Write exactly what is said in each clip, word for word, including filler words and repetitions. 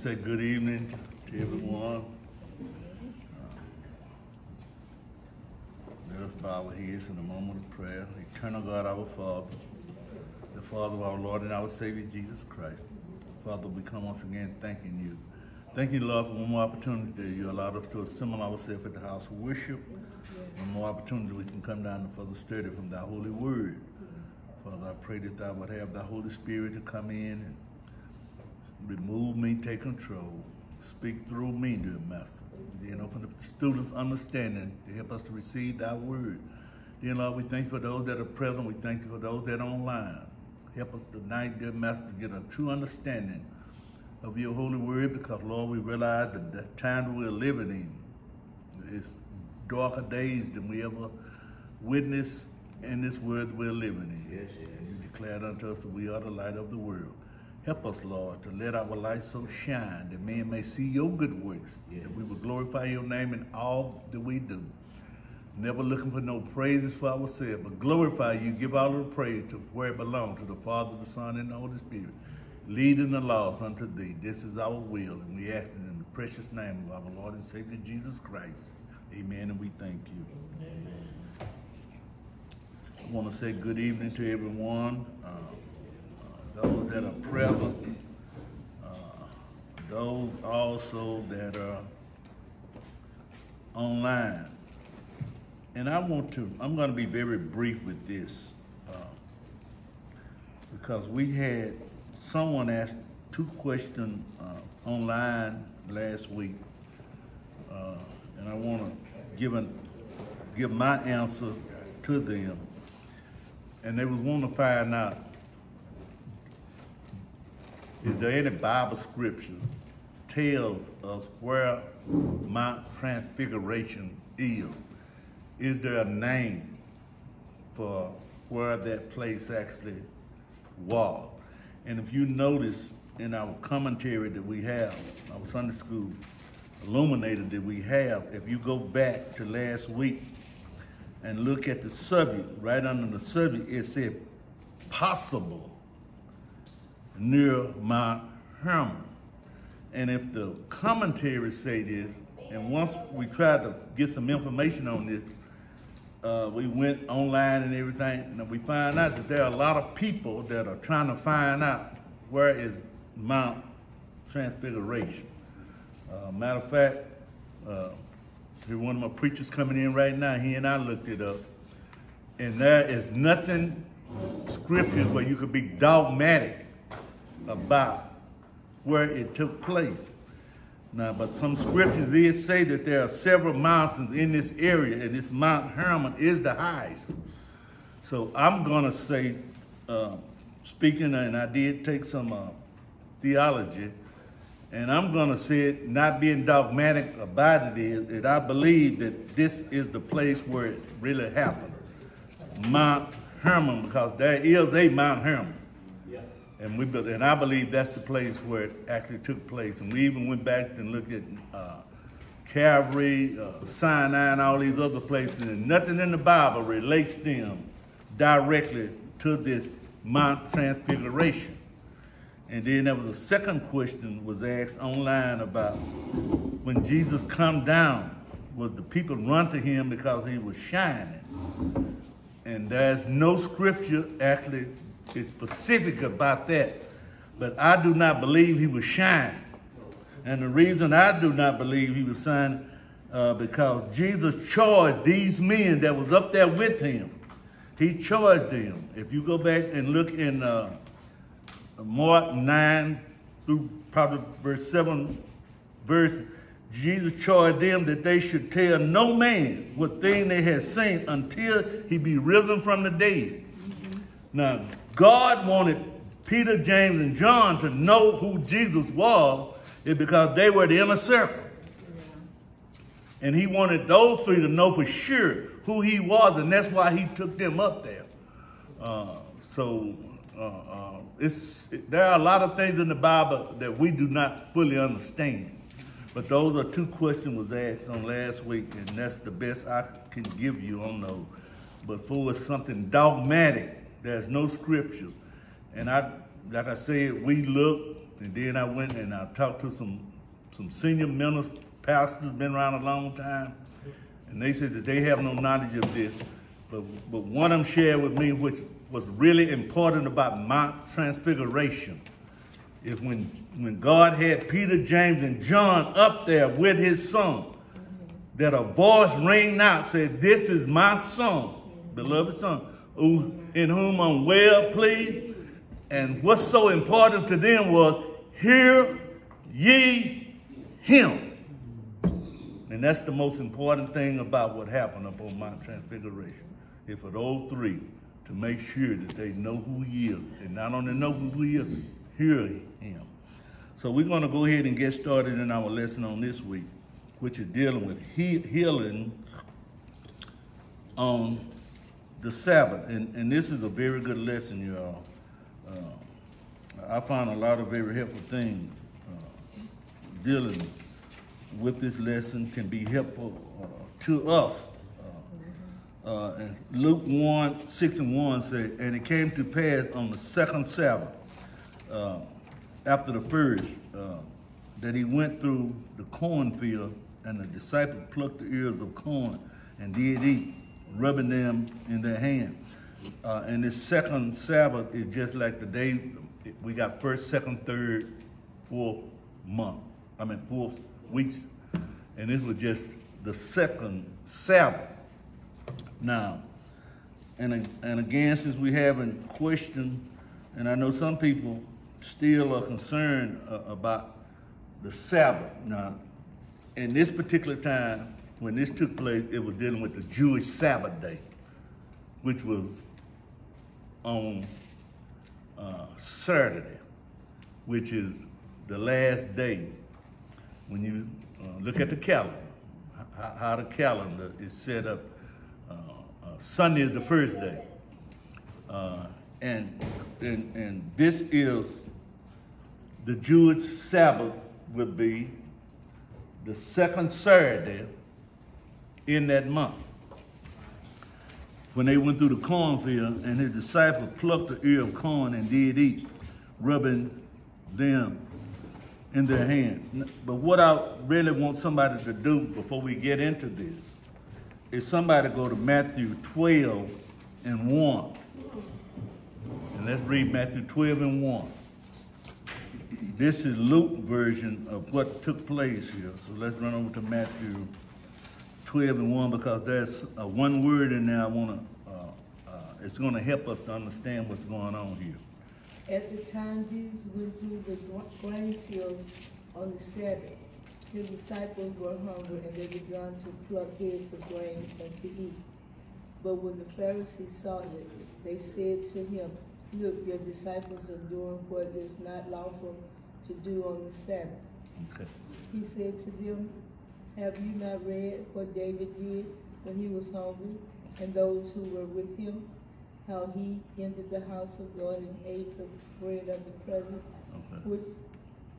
say good evening to everyone. Let us bow our heads in a moment of prayer. Eternal God, our Father, the Father of our Lord and our Savior, Jesus Christ. Father, we come once again thanking you. Thank you, Lord, for one more opportunity that you allowed us to assemble ourselves at the house of worship. One more opportunity we can come down and further study from thy holy word. Father, I pray that thou would have thy Holy Spirit to come in and remove me, take control, speak through me, dear Master. Then open up the students' understanding to help us to receive thy word. Then, Lord, we thank you for those that are present. We thank you for those that are online. Help us tonight, dear Master, to get a true understanding of your holy word, because, Lord, we realize that the time we're living in is darker days than we ever witnessed in this world we're living in. Yes, yes. And you declared unto us that we are the light of the world. Help us, Lord, to let our light so shine that men may see your good works, yes, that we will glorify your name in all that we do. Never looking for no praises for ourselves, but glorify you, give all of the praise to where it belongs, to the Father, the Son, and the Holy Spirit. Leading the laws unto thee, this is our will, and we ask it in the precious name of our Lord and Savior, Jesus Christ. Amen, and we thank you. Amen. I want to say good evening to everyone. Um, Those that are present, uh, those also that are online. And I want to, I'm going to be very brief with this uh, because we had someone ask two questions uh, online last week. Uh, and I want to give, an, give my answer to them. And they was wanting to find out, is there any Bible scripture tells us where Mount Transfiguration is? Is there a name for where that place actually was? And if you notice in our commentary that we have, our Sunday school illuminator that we have, if you go back to last week and look at the subject, right under the subject, it said possible near Mount Hermon. And if the commentaries say this, and once we tried to get some information on this, uh, we went online and everything, and we find out that there are a lot of people that are trying to find out where is Mount Transfiguration. Uh, matter of fact, uh, one of my preachers coming in right now, he and I looked it up, and there is nothing scripture where you could be dogmatic about where it took place. Now, but some scriptures did say that there are several mountains in this area, and this Mount Hermon is the highest. So I'm gonna say, uh, speaking, and I did take some uh, theology, and I'm gonna say it, not being dogmatic about it, is that I believe that this is the place where it really happened. Mount Hermon, because there is a Mount Hermon. And we, and I believe that's the place where it actually took place. And we even went back and looked at uh, Calvary, uh, Sinai, and all these other places. And nothing in the Bible relates them directly to this Mount Transfiguration. And then there was a second question was asked online about when Jesus come down, was the people run to him because he was shining? And there's no scripture actually is specific about that, but I do not believe he was shining. And the reason I do not believe he was shining, uh, because Jesus charged these men that was up there with him. He charged them. If you go back and look in uh, Mark nine through probably verse seven, verse, Jesus charged them that they should tell no man what thing they had seen until he be risen from the dead. Now, God wanted Peter, James, and John to know who Jesus was, is because they were the inner circle. And he wanted those three to know for sure who he was, and that's why he took them up there. Uh, so uh, uh, it's, there are a lot of things in the Bible that we do not fully understand. But those are two questions was asked on last week, and that's the best I can give you on those. But for something dogmatic, there's no scriptures. And I, like I said, we look And then I went and I talked to some, some senior ministers, pastors, been around a long time. And they said that they have no knowledge of this. But, but one of them shared with me, which was really important about Mount Transfiguration, is when, when God had Peter, James, and John up there with his son, that a voice rang out, said, "This is my son, beloved son, who, in whom I'm well pleased." And what's so important to them was, "Hear ye him." And that's the most important thing about what happened upon Mount Transfiguration. Is for those three to make sure that they know who he is. And not only know who he is, hear him. So we're going to go ahead and get started in our lesson on this week, which is dealing with he healing on the Sabbath. And, and this is a very good lesson, y'all. Uh, I found a lot of very helpful things uh, dealing with with this lesson can be helpful uh, to us. Uh, uh, and Luke one, six and one says, "And it came to pass on the second Sabbath, uh, after the first, uh, that he went through the cornfield, and the disciples plucked the ears of corn and did eat, rubbing them in their hand." Uh, and this second Sabbath is just like the day we got first, second, third, fourth month. I mean, fourth weeks, and this was just the second Sabbath. Now, and, and again, since we haven't questioned, and I know some people still are concerned uh, about the Sabbath. Now, in this particular time, when this took place, it was dealing with the Jewish Sabbath day, which was on uh, Saturday, which is the last day. When you uh, look at the calendar, how, how the calendar is set up, uh, uh, Sunday is the first day. Uh, and, and, and this is the Jewish Sabbath, would be the second Saturday in that month. When they went through the cornfield, and his disciples plucked the ear of corn and did eat, rubbing them in their hand. But what I really want somebody to do before we get into this is somebody go to Matthew twelve and one. And let's read Matthew twelve and one. This is Luke's version of what took place here. So let's run over to Matthew twelve and one, because there's a one word in there I want to, uh, uh, it's going to help us to understand what's going on here. "At the time Jesus went through the grain fields on the Sabbath, his disciples were hungry, and they began to pluck ears of grain and to eat. But when the Pharisees saw it, they said to him, 'Look, your disciples are doing what is not lawful to do on the Sabbath.' Okay. He said to them, 'Have you not read what David did when he was hungry, and those who were with him? How he entered the house of God and ate the bread of the presence, okay, which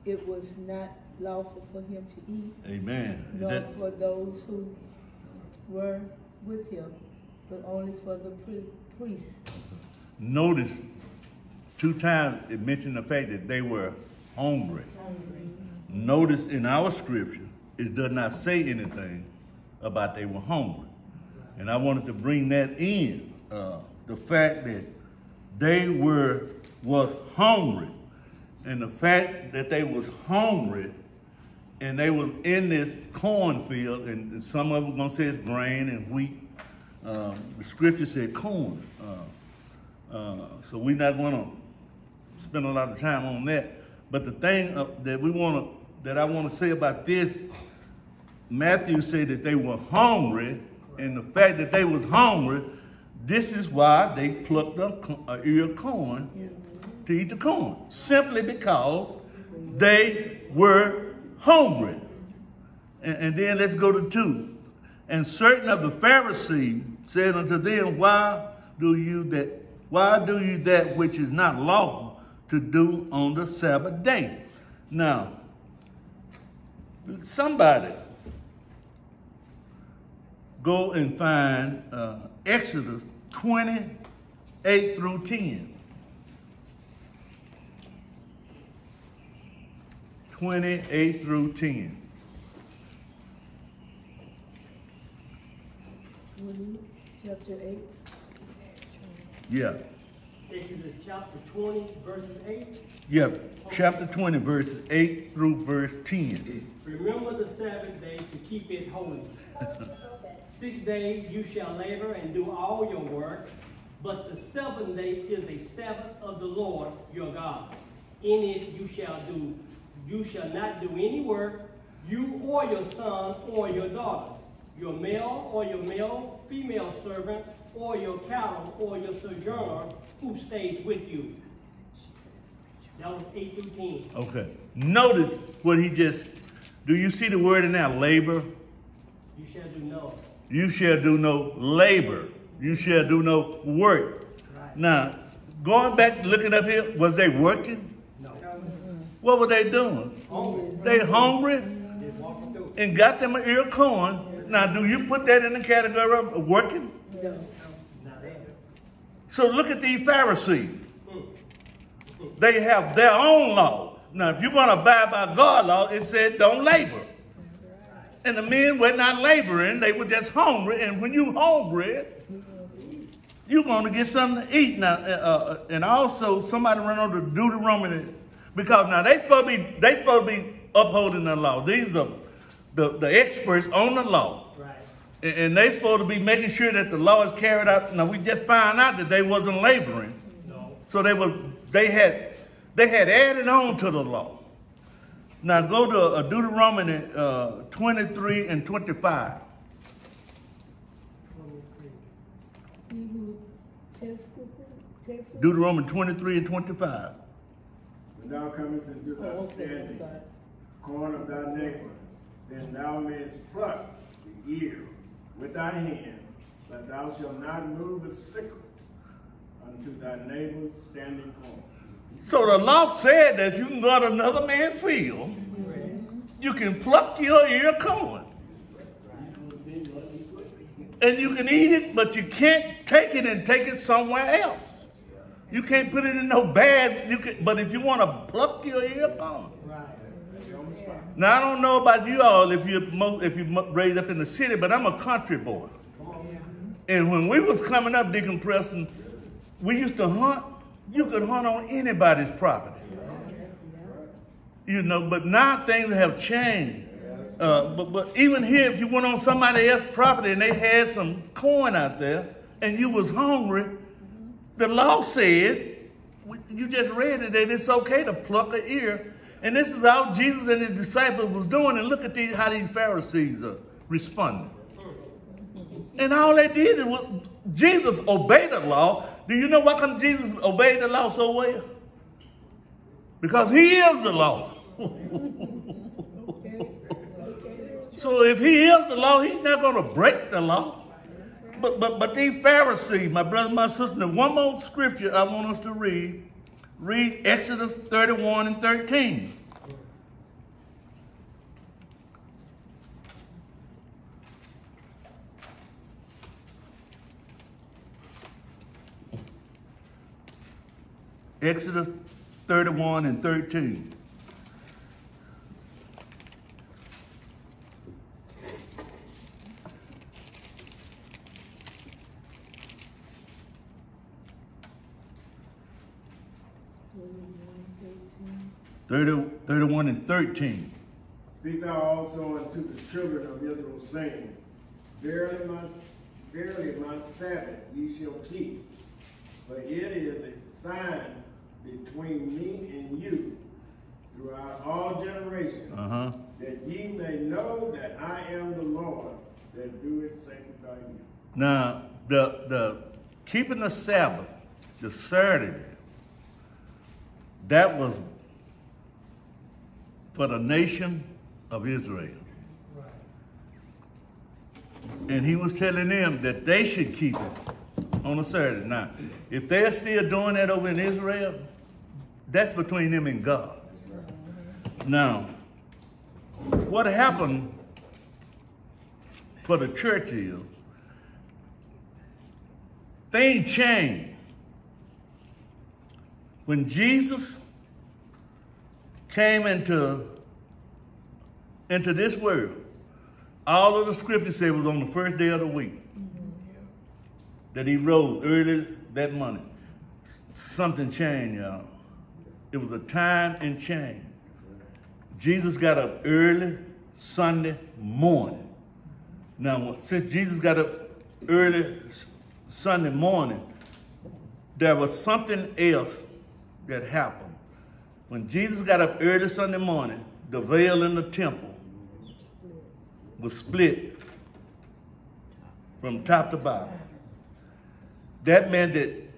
it was not lawful for him to eat, amen, nor that, for those who were with him, but only for the priests.'" Notice, two times it mentioned the fact that they were hungry. hungry. Notice in our scripture, it does not say anything about they were hungry. And I wanted to bring that in. Uh, The fact that they were was hungry, and the fact that they was hungry, and they was in this cornfield, and, and some of them gonna say it's grain and wheat. Uh, the scripture said corn, uh, uh, so we're not gonna spend a lot of time on that. But the thing uh, that we wanna, that I wanna say about this, Matthew said that they were hungry, and the fact that they was hungry. This is why they plucked an ear of corn, mm-hmm, to eat the corn, simply because they were hungry. And, and then let's go to two. "And certain of the Pharisees said unto them, Why do you that? Why do you that which is not lawful to do on the Sabbath day?" Now, somebody go and find uh, Exodus twenty-eight through ten. twenty-eight through ten. Chapter eight. Yeah. Exodus chapter twenty, verses eight. Yeah, chapter twenty, verses eight through verse ten. Remember the Sabbath day to keep it holy. Six days you shall labor and do all your work, but the seventh day is a Sabbath of the Lord your God. In it you shall do, you shall not do any work, you or your son or your daughter, your male or your male female servant, or your cattle, or your sojourner who stayed with you. That was eight through ten. Okay. Notice what he just, do you see the word in that? Labor? You shall do no. You shall do no labor. You shall do no work. Right. Now, going back, looking up here, was they working? No. What were they doing? Hungry. They hungry? They and got them an ear of corn. Yeah. Now, do you put that in the category of working? No. So look at the Pharisees. They have their own law. Now, if you're going to abide by God's law, it said don't labor. And the men were not laboring. They were just hungry. And when you're hungry, you're going to get something to eat. Now, uh, and also, somebody ran over to Deuteronomy. Because now, they're supposed to be, they supposed to be upholding the law. These are the, the experts on the law. And they're supposed to be making sure that the law is carried out. Now, we just found out that they wasn't laboring. No. So they was, they had they had added on to the law. Now, go to Deuteronomy uh, twenty-three and twenty-five. Mm-hmm. Deuteronomy twenty-three and twenty-five. When thou comest into thy oh, okay. standing, corn of thy neighbor, then thou mayest pluck the ear with thy hand, but thou shalt not move a sickle unto thy neighbor's standing corn. So the law said that if you can go to another man's field, mm-hmm. you can pluck your ear corn. And you can eat it, but you can't take it and take it somewhere else. You can't put it in no bag, you can, but if you want to pluck your ear corn. Now, I don't know about you all if you if you raised up in the city, but I'm a country boy. And when we was coming up decompressing, we used to hunt. You could hunt on anybody's property. You know, but now things have changed. Uh, but, but even here, if you went on somebody else's property and they had some corn out there and you was hungry, the law said, you just read it, that it's okay to pluck an ear. And this is how Jesus and his disciples was doing. And look at these, how these Pharisees are responding. And all they did was, Jesus obeyed the law. Do you know why come Jesus obeyed the law so well? Because he is the law. So if he is the law, he's not going to break the law. But, but, but these Pharisees, my brother, my sister, one more scripture I want us to read. Read Exodus thirty-one and thirteen. Exodus thirty-one and thirteen. thirty, thirty-one and thirteen. Speak thou also unto the children of Israel, saying, Verily my, verily my Sabbath ye shall keep, but it is a sign between me and you throughout all generations, uh-huh. that ye may know that I am the Lord that doeth sanctify you. Now, the, the keeping the Sabbath, the Saturday, that was for the nation of Israel. Right. And he was telling them that they should keep it on a Saturday. Now, if they're still doing that over in Israel, that's between them and God. Right. Now, what happened for the church is, things changed. When Jesus came into into this world. All of the scriptures say it was on the first day of the week mm-hmm. that he rose early that morning. Something changed, y'all. It was a time and change. Jesus got up early Sunday morning. Now, since Jesus got up early Sunday morning, there was something else that happened. When Jesus got up early Sunday morning, the veil in the temple was split from top to bottom. That meant that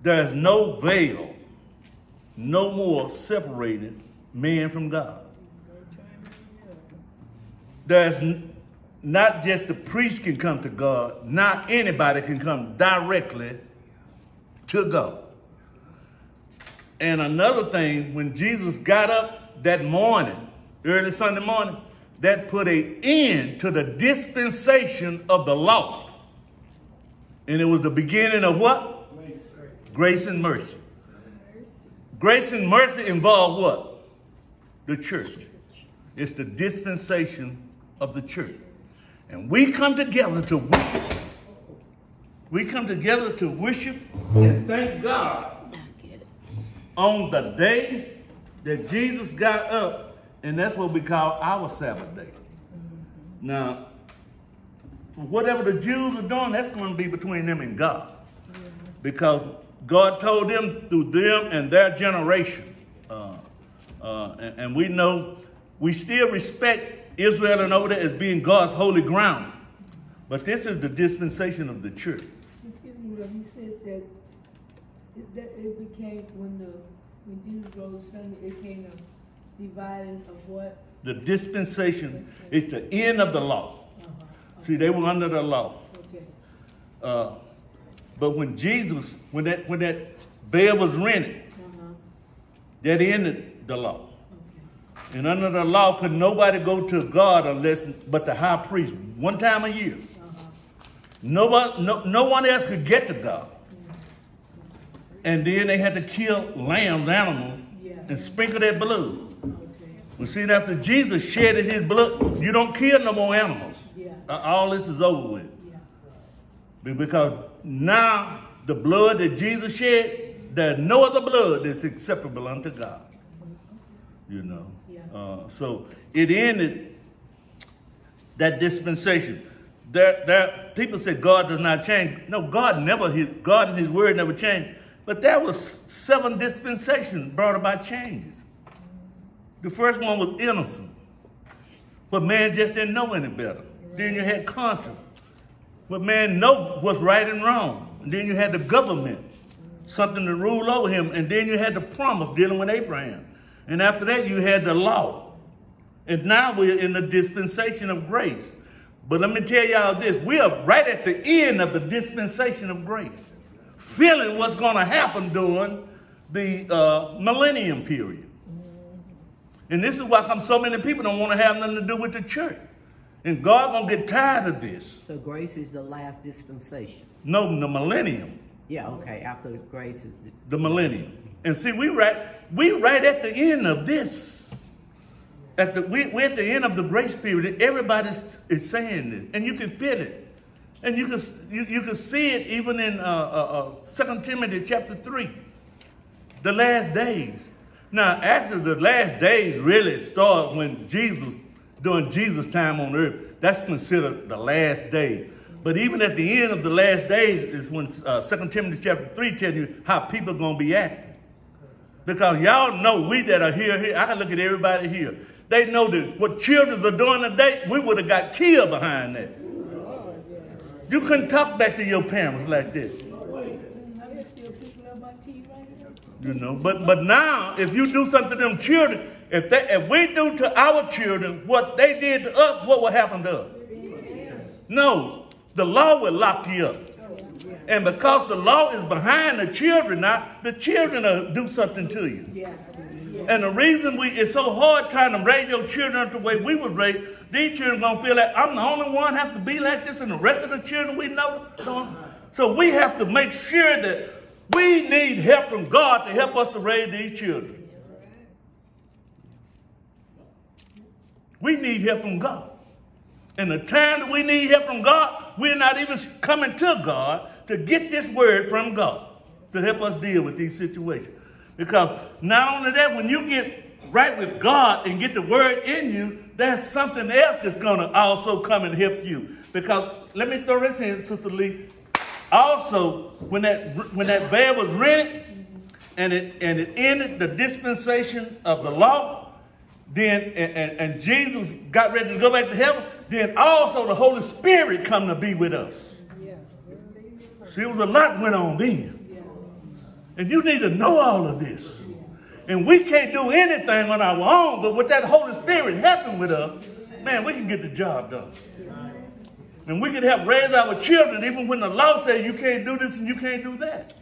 there's no veil, no more separating man from God. There's not just the priest can come to God, not anybody can come directly to God. And another thing, when Jesus got up that morning, early Sunday morning, that put an end to the dispensation of the law. And it was the beginning of what? Grace and mercy. Grace and mercy involved what? The church. It's the dispensation of the church. And we come together to worship. We come together to worship and thank God on the day that Jesus got up, and that's what we call our Sabbath day. Now, whatever the Jews are doing, that's going to be between them and God, because God told them through them and their generation. Uh, uh, and, and we know we still respect Israel and over there as being God's holy ground. But this is the dispensation of the church. Excuse me, Lord, you said that it, that it became, when, the, when Jesus rose Sunday, it became a dividing of what? The dispensation. It's the end of the law. Uh-huh. Okay. See, they were under the law. Okay. Uh, but when Jesus, when that, when that veil was rented, uh-huh. that ended the law. And under the law, could nobody go to God unless, but the high priest, one time a year. Uh-huh. Nobody, no, no one else could get to God. Yeah. And then they had to kill lambs, animals, yeah. and sprinkle their blood. Okay. Well, see, after Jesus shedded his blood, you don't kill no more animals. Yeah. All this is over with. Yeah. Because now the blood that Jesus shed, there's no other blood that's acceptable unto God. You know. Uh, so it ended that dispensation. There, there, people said God does not change. No, God never, his, God and his word never changed. But there was seven dispensations brought about changes. The first one was innocent. But man just didn't know any better. Then you had conscience. But man know what's right and wrong. And then you had the government, something to rule over him. And then you had the promise dealing with Abraham. And after that, you had the law. And now we're in the dispensation of grace. But let me tell y'all this. We are right at the end of the dispensation of grace, feeling what's going to happen during the uh, millennium period. And this is why come so many people don't want to have nothing to do with the church. And God's going to get tired of this. So grace is the last dispensation? No, the millennium. Yeah, okay. After grace is the... The millennium. And see, we right, we right at the end of this. At the, we, we're at the end of the grace period. Everybody is saying this, and you can feel it. And you can, you, you can see it even in uh, uh, uh, Second Timothy chapter three, the last days. Now, actually, the last days really start when Jesus, during Jesus' time on earth, that's considered the last day. But even at the end of the last days is when uh, Second Timothy chapter three tells you how people are going to be acting. Because y'all know we that are here, here, I can look at everybody here. They know that what children are doing today, we would have got killed behind that. You couldn't talk back to your parents like this. You know, but, but now, if you do something to them children, if, they, if we do to our children what they did to us, what would happen to us? No, the law will lock you up. And because the law is behind the children now, the children will do something to you. Yeah. Yeah. And the reason we it's so hard trying to raise your children up the way we would raise, these children going to feel like I'm the only one have to be like this and the rest of the children we know. So we have to make sure that we need help from God to help us to raise these children. We need help from God. And the time that we need help from God, we're not even coming to God to get this word from God to help us deal with these situations. Because not only that, when you get right with God and get the word in you, there's something else that's going to also come and help you. Because let me throw this in, Sister Lee. Also, when that when that veil was rented and it and it ended the dispensation of the law, then and, and, and Jesus got ready to go back to heaven, then also the Holy Spirit come to be with us. Yeah. See, it was a lot went on then. And you need to know all of this. And we can't do anything on our own, but with that Holy Spirit helping with us, man, we can get the job done. And we can help raise our children even when the law says you can't do this and you can't do that.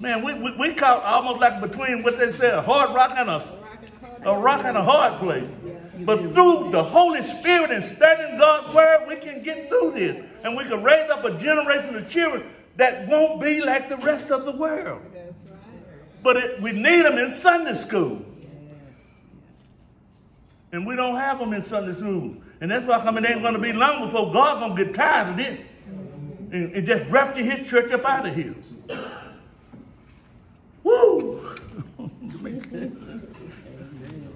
Man, we, we, we caught almost like between what they said, a hard rock and a, a rock and a hard place. But through the Holy Spirit and studying God's word, we can get through this. And we can raise up a generation of children that won't be like the rest of the world. That's right. But it, we need them in Sunday school. Yeah. And we don't have them in Sunday school. And that's why I mean, it ain't going to be long before God's going to get tired of this. Mm-hmm. And, and just rapture his church up out of here. Woo!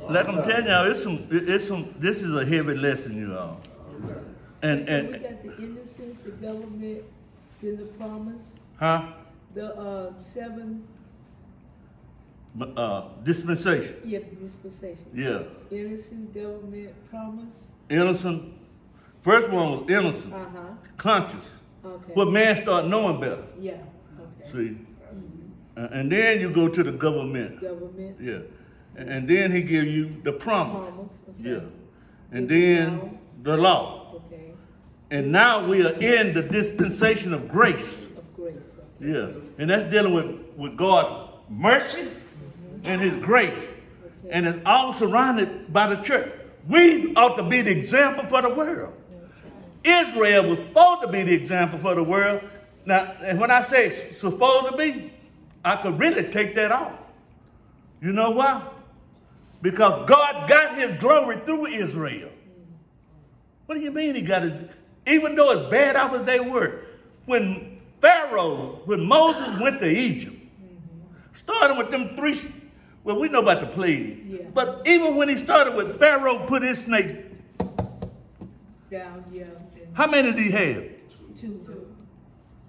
Like I'm telling y'all, it's some, it, it's some, this is a heavy lesson, you all. And, and, we got the innocent development. Then the promise. Huh? The uh, seven. Uh, dispensation. Yeah, dispensation. Yeah. Innocent, government, promise. Innocent. First one was innocent. Uh-huh. Conscious. Okay. What man start knowing better. Yeah. Okay. See? Mm-hmm. uh, and then you go to the government. Government. Yeah. And, and then he give you the promise. The promise. Okay. Yeah. And then the law. And now we are in the dispensation of grace. Of grace. Okay. Yeah. And that's dealing with, with God's mercy mm-hmm. and his grace. Okay. And it's all surrounded by the church. We ought to be the example for the world. Right. Israel was supposed to be the example for the world. Now, and when I say supposed to be, I could really take that off. You know why? Because God got his glory through Israel. What do you mean he got his... Even though as bad off as they were, when Pharaoh, when Moses went to Egypt, mm-hmm. starting with them three, well, we know about the plague. Yeah. But even when he started with Pharaoh, put his snakes down. Yeah. How many did he have? Two. two.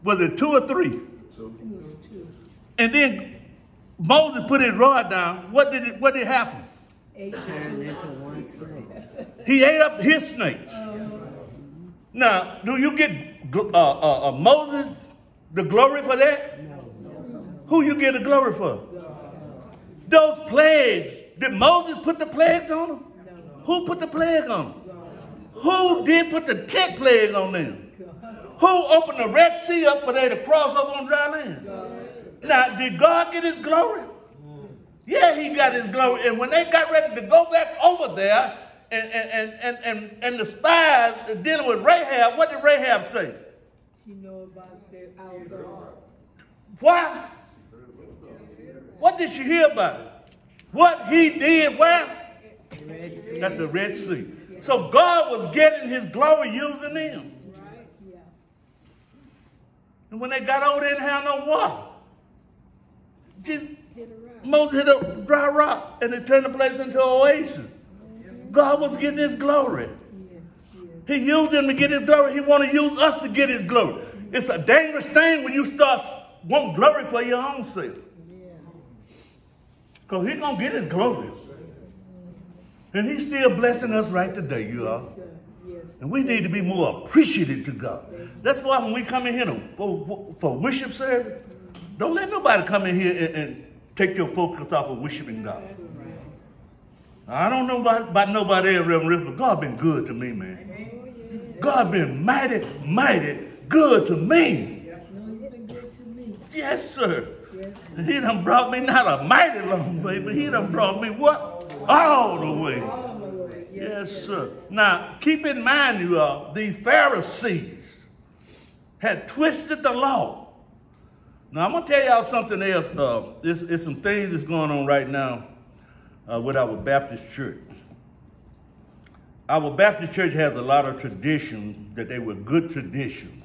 Was it two or three? Two. It was two. And then Moses put his rod down. What did it? What did happen? Eight to two. He ate up his snakes. Um, Now, do you get uh, uh, uh, Moses the glory for that? No, no. Who you get the glory for? No. Those plagues. Did Moses put the plagues on them? No. Who put the plague on them? No. Who did put the tenth plague on them? God. Who opened the Red Sea up for they to cross over on dry land? God. Now, did God get his glory? Mm. Yeah, he got his glory. And when they got ready to go back over there, And, and, and, and, and the spies dealing with Rahab, what did Rahab say? She know about their our God. Why? What did she hear about it? What he did where? The At the Red Sea. Yeah. So God was getting his glory using them. Right. Yeah. And when they got over there and had no water, just hit Moses hit a dry rock and it turned the place into an oasis. God was getting his glory. Yes, yes. He used him to get his glory. He want to use us to get his glory. Mm-hmm. It's a dangerous thing when you start wanting glory for your own self. Because yeah. he's going to get his glory. Mm-hmm. And he's still blessing us right today, you all. Yes, yes. And we need to be more appreciative to God. That's why when we come in here for, for worship service, mm-hmm. don't let nobody come in here and, and take your focus off of worshiping God. Yes. I don't know about, about nobody else, Reverend Riff, but God been good to me, man. Amen. God been mighty, mighty good to me. Yes, he's been good to me. Yes, sir. Yes, sir. He done brought me not a mighty long way, but he done brought me what? All the way. All the way. Yes, yes, yes, sir. Now, keep in mind, you all, these Pharisees had twisted the law. Now, I'm going to tell y'all something else. Uh, there's, there's some things that's going on right now. uh, with our Baptist church. Our Baptist church has a lot of traditions that they were good traditions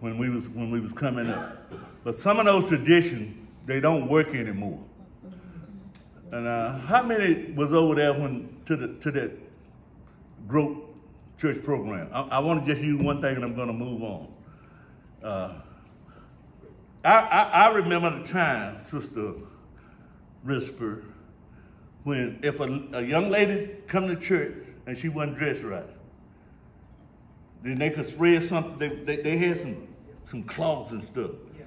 when we was, when we was coming up. But some of those traditions, they don't work anymore. And uh, how many was over there when to, the, to that growth church program? I, I want to just use one thing and I'm going to move on. Uh, I, I, I remember the time, Sister Risper, when if a, a young lady come to church and she wasn't dressed right, then they could spread something. They, they, they had some, some cloths and stuff. Yeah.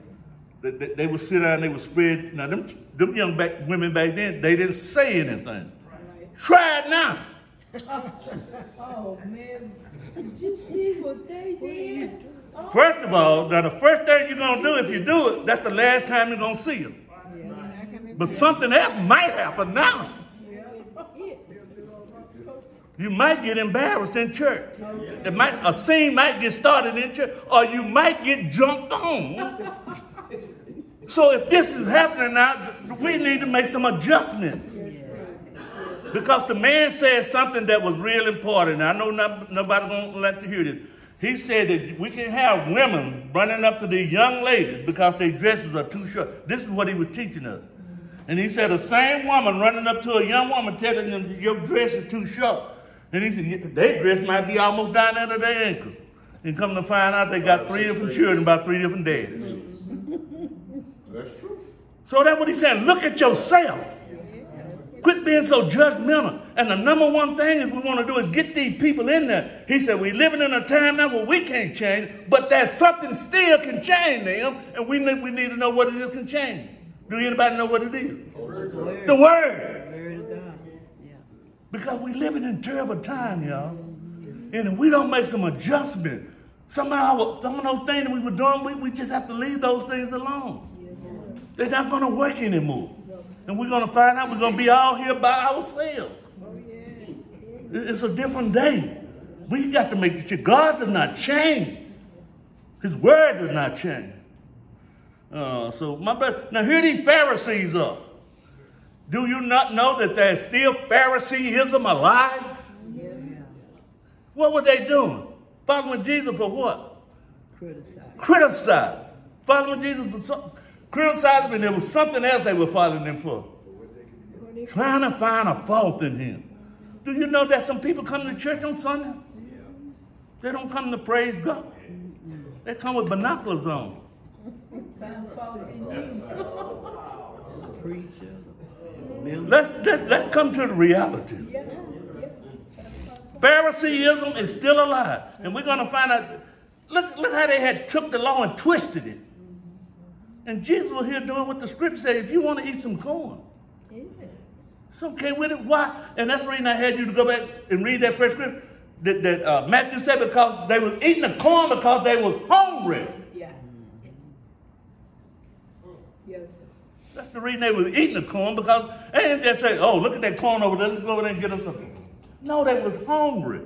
They, they, they would sit down and they would spread. Now, them, them young back, women back then, they didn't say anything. Right. Try it now. Oh, man. Did you see what they did? Oh. First of all, now the first thing you're going to do if you do it, that's the last time you're going to see them. Yeah. But something else might happen now. You might get embarrassed in church. It might, a scene might get started in church, or you might get jumped on. So if this is happening now, we need to make some adjustments. Because the man said something that was real important. I know not, nobody going to let you hear this. He said that we can have women running up to the young ladies because their dresses are too short. This is what he was teaching us. And he said the same woman running up to a young woman telling them your dress is too short. And he said, their dress might be almost down under their ankles. And come to find out they got three different children by three different dads. That's true. So that's what he said. Look at yourself. Quit being so judgmental. And the number one thing is we want to do is get these people in there. He said, we're living in a time now where we can't change, but that something still can change them. And we need, we need to know what it is can change. Do anybody know what it is? The Word. Because we're living in terrible time, y'all. And if we don't make some adjustment, some of, our, some of those things that we were doing, we, we just have to leave those things alone. Yes, they're not going to work anymore. And we're going to find out we're going to be all here by ourselves. Oh, yeah. It's a different day. We got to make the change. God does not change. His Word does not change. Uh, so, my brother, now here these Pharisees are. Do you not know that there's still Phariseeism alive? Yeah. What were they doing? Following Jesus for what? Criticize. Criticize. Following Jesus for something. Criticizing him, there was something else they were following him for. Trying to find a fault in him. Do you know that some people come to church on Sunday? Yeah. They don't come to praise God. They come with binoculars on. Found fault in him. Preacher. Let's, let's, let's come to the reality. Yeah. Yeah. Phariseeism is still alive. And we're going to find out. Look, look how they had took the law and twisted it. And Jesus was here doing what the scripture said. If you want to eat some corn, yeah. some came with it. Why? And that's the reason I had you to go back and read that first scripture that, that uh, Matthew said, because they was eating the corn because they was hungry. Yeah. Yes. That's the reason they was eating the corn, because they didn't just say, oh, look at that corn over there. Let's go over there and get us something. No, they was hungry.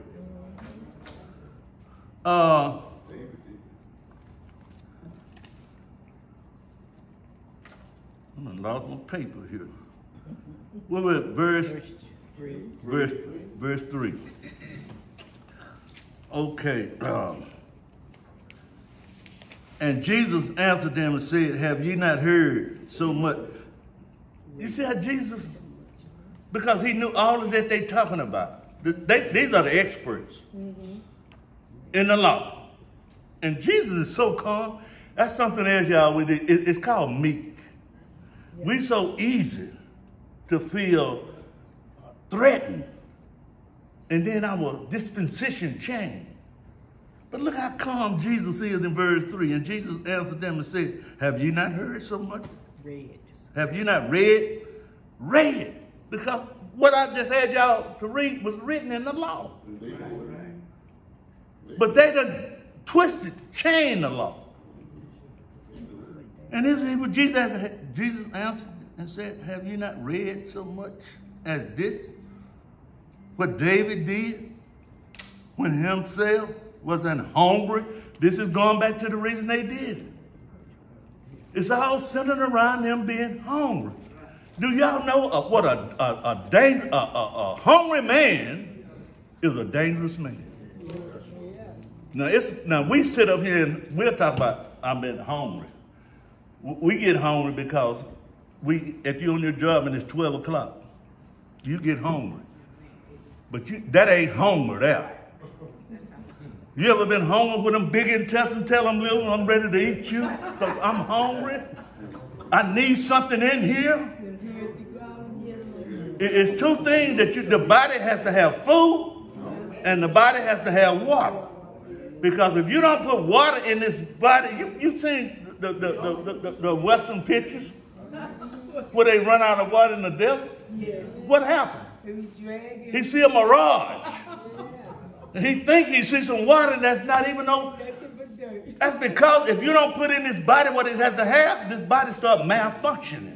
Uh, I lost my paper here. What was it? Verse, verse three. Verse, verse three. Okay. Um, and Jesus answered them and said, have ye not heard so much? You see how Jesus, because he knew all of that they talking about. They, these are the experts mm-hmm. in the law. And Jesus is so calm. That's something else, y'all. It, it's called meek. We so easy to feel threatened, and then our dispensation changed. But look how calm Jesus is in verse three. And Jesus answered them and said, have you not heard so much? Read. Have you not read? Read. Because what I just had y'all to read was written in the law. Right, right. But they done twisted, changed the law. And this is what Jesus, Jesus answered and said, have you not read so much as this? What David did when himself was an hungry. This is going back to the reason they did it. It's all centered around them being hungry. Do y'all know of what a, a, a, dang, a, a, a hungry man is a dangerous man? Now, it's, now we sit up here and we'll talk about, I've been hungry. We get hungry because we, if you're on your job and it's twelve o'clock, you get hungry. But you, that ain't hunger there. You ever been hungry with them big intestines? Tell them, little, I'm ready to eat you because I'm hungry. I need something in here. It's two things that you, the body has to have food and the body has to have water. Because if you don't put water in this body, you, you've seen the, the, the, the, the Western pictures where they run out of water in the desert. Yes. What happened? He see a mirage. Yeah. He think he see some water that's not even no. That's because if you don't put in this body what it has to have, this body start malfunctioning.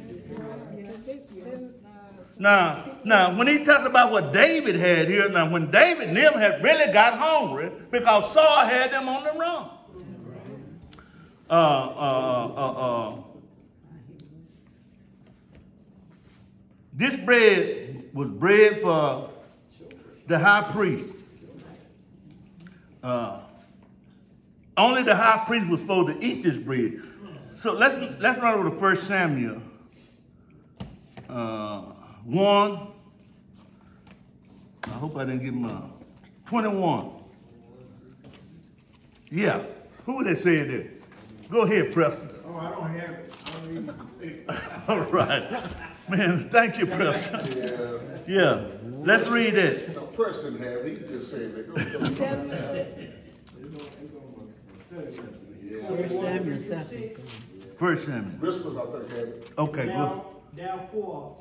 Now, now, when he talked about what David had here, now when David and them had really got hungry because Saul had them on the run. Uh, uh, uh, uh, this bread was bread for the high priest. Uh, only the high priest was supposed to eat this bread. So let's, let's run over to First Samuel. Uh, One, I hope I didn't give him a twenty-one. Yeah, who they say it is? Go ahead, Preston. Oh, I don't have it. I don't even all right. Man, thank you, Preston. Yeah. Yeah, let's read it. No, Preston have it. He can just say it. First Samuel. This was, I think, have it. Okay, good. Therefore,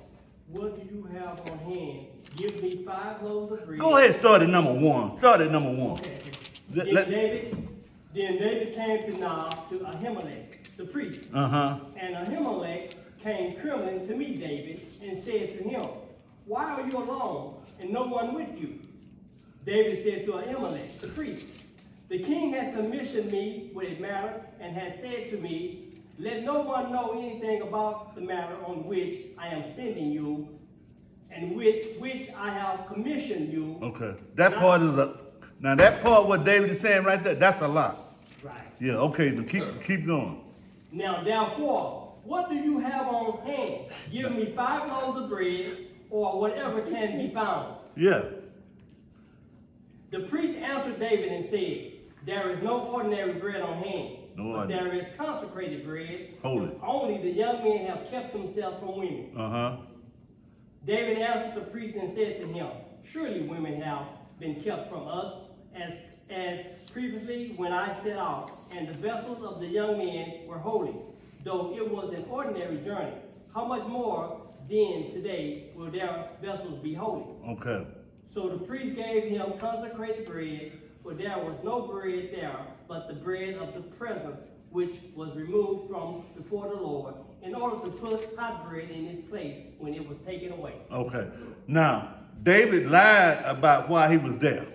what do you have on hand? Give me five loaves of bread. Go ahead, start at number one. Start at number one. Okay. Then, Let, David, then David came to Nob, to Ahimelech, the priest. Uh-huh. And Ahimelech came trembling to meet David and said to him, why are you alone and no one with you? David said to Ahimelech, the priest, the king has commissioned me with a matter and has said to me, let no one know anything about the matter on which I am sending you and with which I have commissioned you. Okay. That now, part is a, now that part what David is saying right there, that's a lie. Right. Yeah, okay, now keep, keep going. Now, therefore, what do you have on hand? Give me five loaves of bread or whatever can be found. Yeah. The priest answered David and said, there is no ordinary bread on hand. No, but there is consecrated bread. Holy. Only the young men have kept themselves from women. Uh-huh. David answered the priest and said to him, surely women have been kept from us as, as previously when I set out, and the vessels of the young men were holy, though it was an ordinary journey. How much more then today will their vessels be holy? Okay. So the priest gave him consecrated bread, for there was no bread there, but the bread of the presence, which was removed from before the Lord, in order to put hot bread in his place when it was taken away. Okay. Now, David lied about why he was there.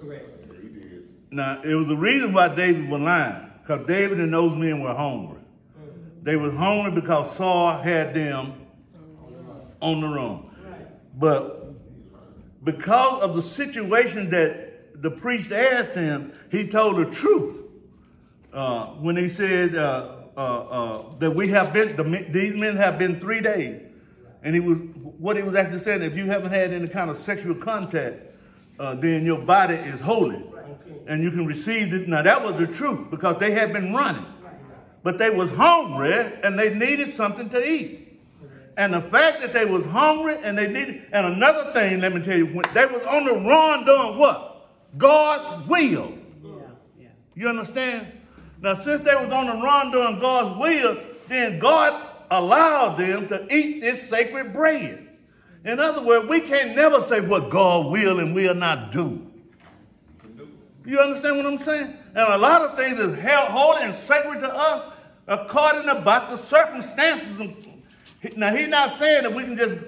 Correct. He did. Now, it was the reason why David was lying, because David and those men were hungry. Mm-hmm. They were hungry because Saul had them on the run. Right. But because of the situation that the priest asked him, he told the truth uh, when he said uh, uh, uh, that we have been, the men, these men have been three days. And he was, what he was actually saying, if you haven't had any kind of sexual contact, uh, then your body is holy. And you can receive this. Now that was the truth because they had been running. But they was hungry and they needed something to eat. And the fact that they was hungry and they needed, and another thing, let me tell you, when they was on the run doing what? God's will. Yeah, yeah. You understand? Now, since they was on the run doing God's will, then God allowed them to eat this sacred bread. In other words, we can't never say what God will and will not do. You understand what I'm saying? And a lot of things is held holy and sacred to us according about the circumstances. Now, he's not saying that we can just,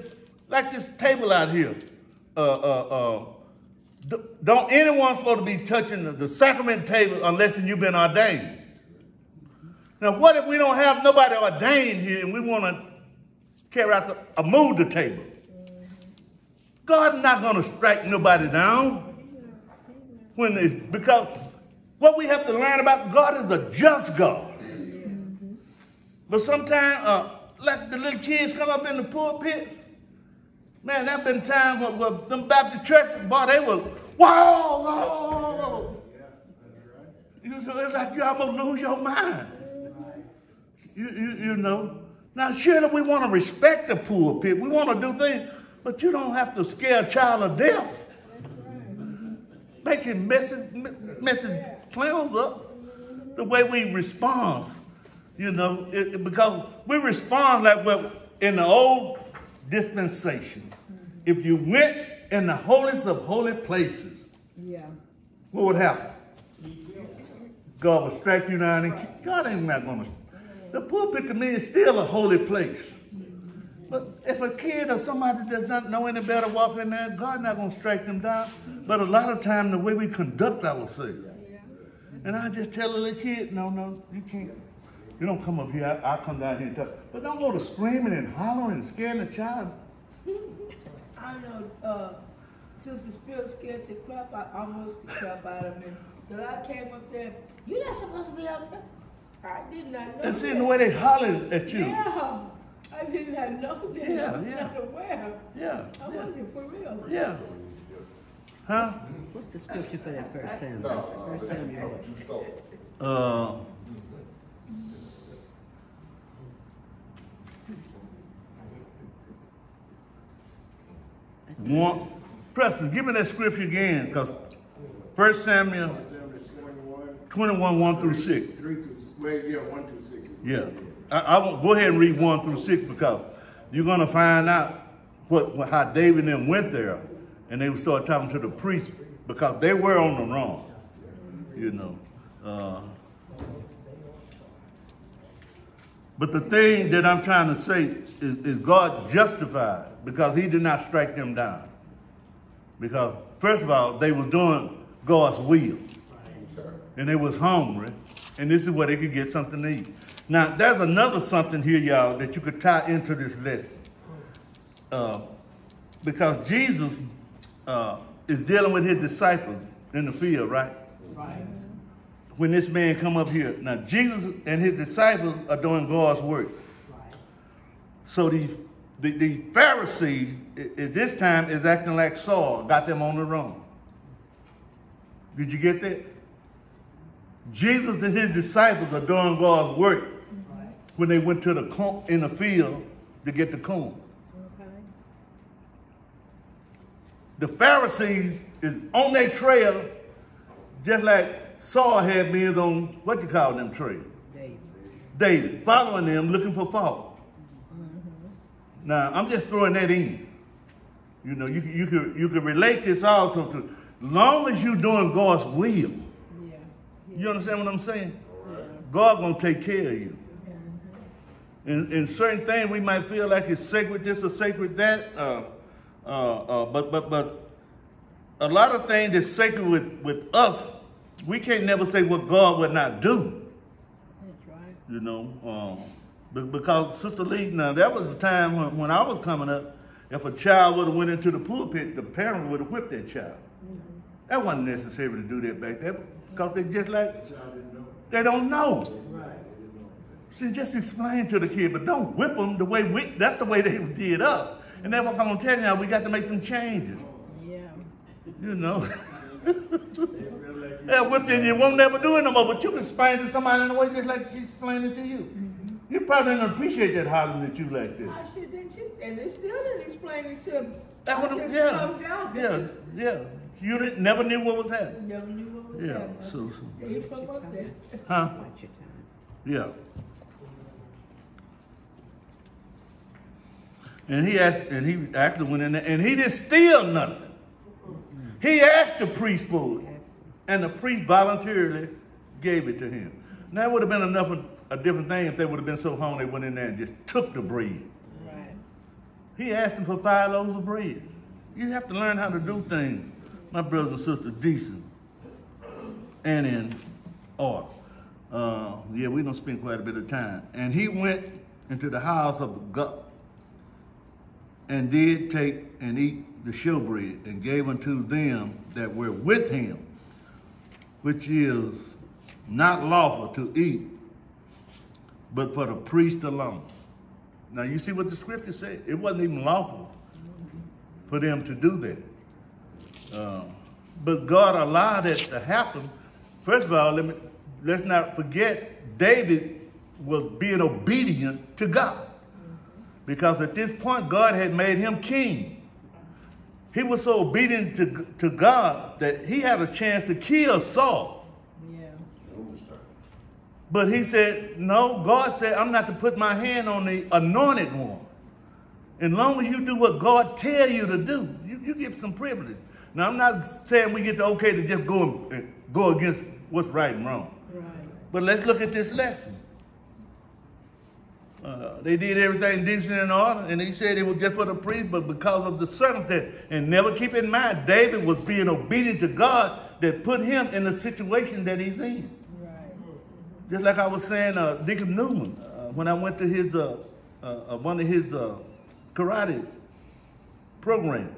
like this table out here, uh, uh, uh, don't anyone's supposed to be touching the, the sacrament table unless you've been ordained. Now, what if we don't have nobody ordained here and we want to carry out the, or move the table. God's not going to strike nobody down. When it's, because what we have to learn about God is a just God. But sometimes, uh, like the little kids come up in the pulpit, man, there have been times when, when them Baptist churches, boy, they were, whoa, whoa, whoa. You know, it's like you almost lose your mind. You, you, you know. Now, surely we want to respect the pulpit. We want to do things, but you don't have to scare a child of death. Make your message, message cleanse up the way we respond, you know, it, it, because we respond like well in the old dispensation. If you went in the holiest of holy places, yeah, what would happen? God would strike you down, and God ain't not gonna. The pulpit to me is still a holy place, but if a kid or somebody does not know any better walk in there, God's not gonna strike them down. But a lot of time, the way we conduct ourselves. Yeah. And I just tell the little kid, no, no, you can't. You don't come up here. I, I'll come down here and talk. But don't go to screaming and hollering and scaring the child. I know, uh, since the spirit scared the crap, I almost the crap out of me. Because I came up there, you're not supposed to be up there. I did not know. And seeing the way they hollered at you. Yeah. I did not know that. Yeah, I was yeah. not aware. Yeah. I yeah. wasn't for real. Yeah. Huh? What's the scripture for that first Samuel? No, first Samuel. Uh, one, Preston, give me that scripture again, because First Samuel twenty-one, one through six. Yeah, one through six. Yeah. I, I won't, go ahead and read one through six, because you're going to find out what how David and them went there. And they would start talking to the priest because they were on the wrong, you know. Uh, but the thing that I'm trying to say is, is God justified because he did not strike them down. Because first of all, they were doing God's will. And they was hungry. And this is where they could get something to eat. Now, there's another something here, y'all, that you could tie into this lesson. Uh, because Jesus... Uh, is dealing with his disciples in the field, right? Right. When this man come up here. Now, Jesus and his disciples are doing God's work. Right. So the, the, the Pharisees at this time is acting like Saul, got them on the wrong. Did you get that? Jesus and his disciples are doing God's work right. when they went to the corn, in the field to get the corn. The Pharisees is on their trail, just like Saul had been on, what you call them trail? David. David, following them, looking for fault. Mm-hmm. Now, I'm just throwing that in. You know, you, you, can, you can relate this also to, long as you're doing God's will, yeah. Yeah. you understand what I'm saying? Yeah. God gonna take care of you. Mm-hmm. And, and certain things we might feel like it's sacred this or sacred that, uh, Uh, uh, but but but a lot of things that's sacred with, with us, we can't never say what God would not do. That's right. You know, um, but because Sister Lee, now that was the time when, when I was coming up, if a child would have went into the pulpit, the parent would have whipped that child. Mm-hmm. That wasn't necessary to do that back there, because they just like, the child didn't know. They don't know. Right. See, just explain to the kid, but don't whip them the way we, that's the way they did up. And that's what I'm going to tell you now, we got to make some changes. Yeah. You know. That whipping you won't never do it no more, but you can explain to somebody in a way just like she explained it to you. Mm-hmm. You probably don't appreciate that hollering at you like this. Oh, she didn't. She, and they still didn't explain it to me. That's what I'm, yeah. Come down yeah, yeah. You didn't, never knew what was happening. Never knew what was yeah. happening. Yeah, so. so. You from up there. Huh? Watch your time. Yeah. And he asked, and he actually went in there, and he didn't steal nothing. He asked the priest for it, and the priest voluntarily gave it to him. Now, that would have been enough of a different thing if they would have been so hungry they went in there and just took the bread. Right. He asked him for five loaves of bread. You have to learn how to do things, my brothers and sisters, decent and in order. Uh, yeah, we don't spend quite a bit of time. And he went into the house of the God. and did take and eat the shewbread, and gave unto them that were with him, which is not lawful to eat, but for the priest alone. Now you see what the scripture said. It wasn't even lawful for them to do that. Um, but God allowed that to happen. First of all, let me, let's not forget David was being obedient to God. Because at this point, God had made him king. He was so obedient to, to God that he had a chance to kill Saul. Yeah. But he said, no, God said, I'm not to put my hand on the anointed one. And long as you do what God tells you to do, you, you get some privilege. Now, I'm not saying we get the okay to just go, and go against what's right and wrong. Right. But let's look at this lesson. Uh, they did everything decent and order, and he said it was just for the priest, but because of the circumstance. And never keep in mind, David was being obedient to God that put him in the situation that he's in. Right. Just like I was saying, uh, Deacon Newman, uh, when I went to his uh, uh, one of his uh, karate program,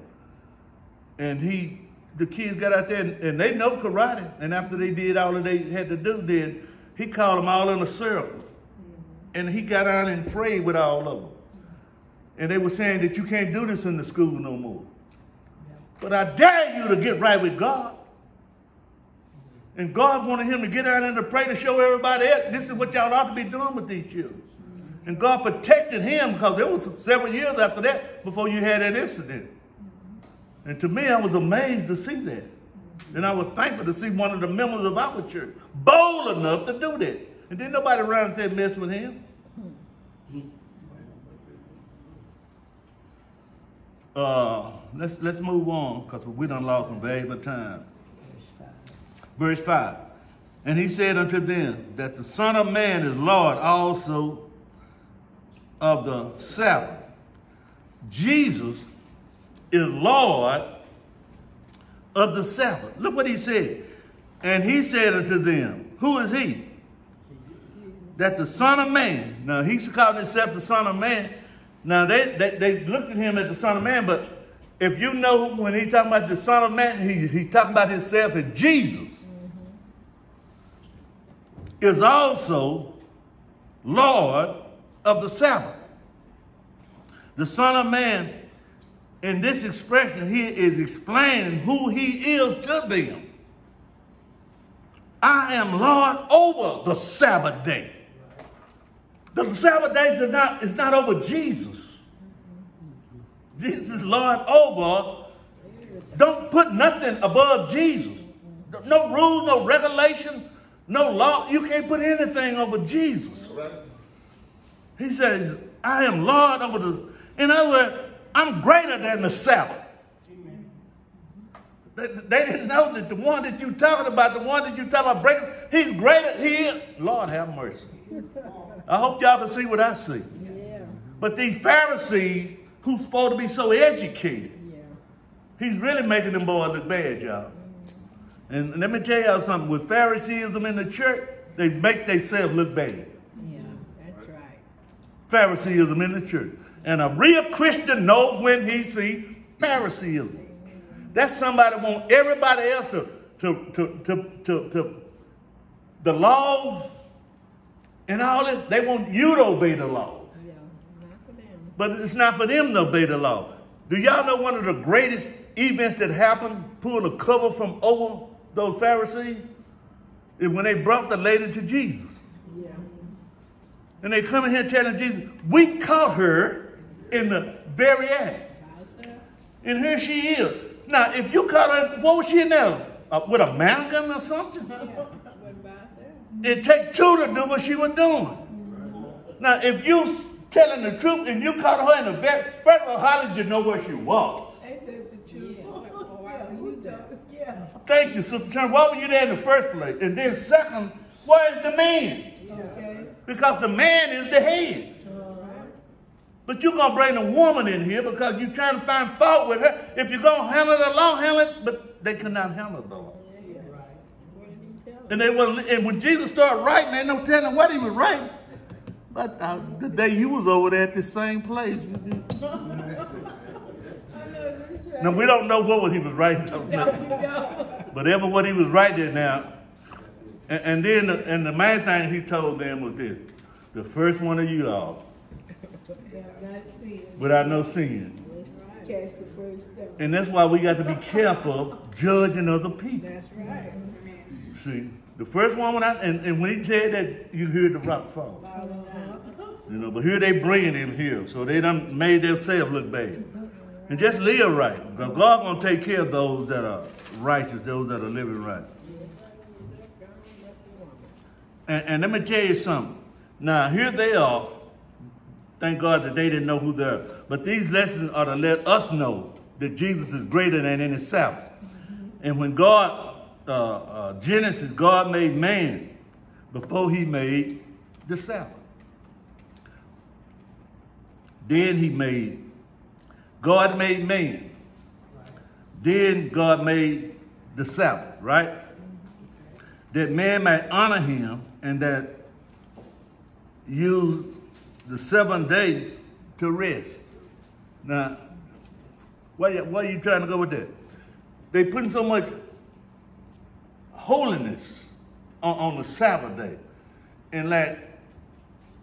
and he, the kids got out there, and, and they know karate, and after they did all that they had to do, then he called them all in a circle. And he got out and prayed with all of them. And they were saying that you can't do this in the school no more. Yeah. But I dare you to get right with God. And God wanted him to get out and to pray to show everybody else this is what y'all ought to be doing with these children. Mm-hmm. And God protected him because there was several years after that before you had that incident. Mm-hmm. And to me, I was amazed to see that. Mm-hmm. And I was thankful to see one of the members of our church bold enough to do that. And didn't nobody around there mess with him. Uh, let's, let's move on, because we done lost some valuable time. Verse five. And he said unto them, that the Son of Man is Lord also of the Sabbath. Jesus is Lord of the Sabbath. Look what he said. And he said unto them, who is he? That the Son of Man, now he's calling himself the Son of Man. Now they, they, they looked at him as the Son of Man, but if you know when he's talking about the Son of Man, he, he's talking about himself as Jesus. Mm-hmm. Is also Lord of the Sabbath. The Son of Man, in this expression here, is explaining who he is to them. I am Lord over the Sabbath day. The Sabbath day is not, it's not over Jesus. Jesus is Lord over. Don't put nothing above Jesus. No rules, no regulation, no law. You can't put anything over Jesus. He says, I am Lord over the... In other words, I'm greater than the Sabbath. They, they didn't know that the one that you're talking about, the one that you're talking about breaking, he's greater. He is. Lord have mercy. I hope y'all can see what I see. Yeah. But these Pharisees, who's supposed to be so educated, yeah. He's really making them boys look bad, y'all. Mm. And let me tell y'all something. With Phariseeism in the church, they make themselves look bad. Yeah, that's right. Phariseeism in the church. And a real Christian knows when he sees Phariseeism. That's somebody want everybody else to, to, to, to, to, to the law and all this. They want you to obey the law. Yeah, not for them. But it's not for them to obey the law. Do y'all know one of the greatest events that happened, pulled the cover from over those Pharisees? Is when they brought the lady to Jesus. Yeah. And they come in here telling Jesus, we caught her in the very act. And here she is. Now, if you caught her, what was she in there? Uh, with a mannequin or something? Yeah, it takes two to do what she was doing. Mm-hmm. Now, if you telling the truth and you caught her in the back, first of all, how did you know where she was? Ain't that the truth? Yeah. Why were you there? Yeah. Thank you, Sister Turner. Why were you there in the first place? And then second, where is the man? Yeah. Okay. Because the man is the head. But you're going to bring a woman in here because you're trying to find fault with her. If you're going to handle the law, handle it. But they could not handle the law. Yeah, right. What did he tell them? And, they were, and when Jesus started writing, there ain't no telling what he was writing. But uh, the day you was over there at the same place. Now, we don't know what he was writing. No, no. But ever what he was writing now. And, and then the, and the main thing he told them was this. The first one of you all. Without no sin. Cast the first stone. And that's why we got to be careful judging other people. That's right. See, the first one, when I, and, and when he said that, you hear the rocks fall. You know, but here they bringing him here. So they done made themselves look bad. And just live right. Because God going to take care of those that are righteous, those that are living right. And, and let me tell you something. Now, here they are. Thank God that they didn't know who they are. But these lessons are to let us know that Jesus is greater than any Sabbath. And when God, uh, uh, Genesis, God made man before he made the Sabbath. Then he made, God made man. Then God made the Sabbath, right? That man might honor him and that use the seventh day to rest. Now, what are, what are you trying to go with that? They putting so much holiness on, on the Sabbath day. And like,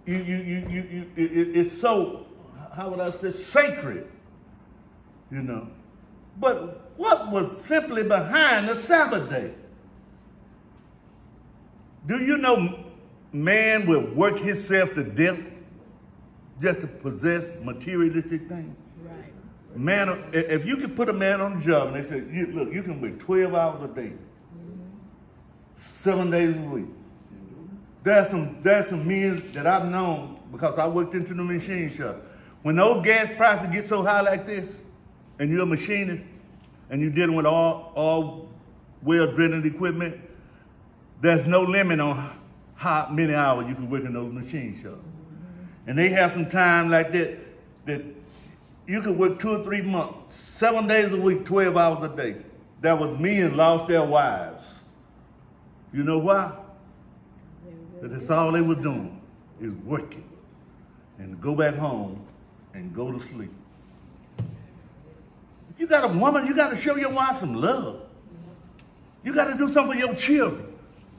you, you, you, you, you it, it's so, how would I say, sacred, you know. But what was simply behind the Sabbath day? Do you know man will work himself to death just to possess materialistic things? Right. Man, if you can put a man on the job and they say, you, look, you can work twelve hours a day, mm-hmm. seven days a week. Mm-hmm. There's some, there's some men that I've known because I worked into the machine shop. When those gas prices get so high like this, and you're a machinist, and you're dealing with all, all well-driven equipment, there's no limit on how many hours you can work in those machine shops. And they have some time like that, that you could work two or three months, seven days a week, twelve hours a day. That was men lost their wives. You know why? That that's all they were doing, is working. And go back home and go to sleep. You got a woman, you got to show your wife some love. You got to do something for your children.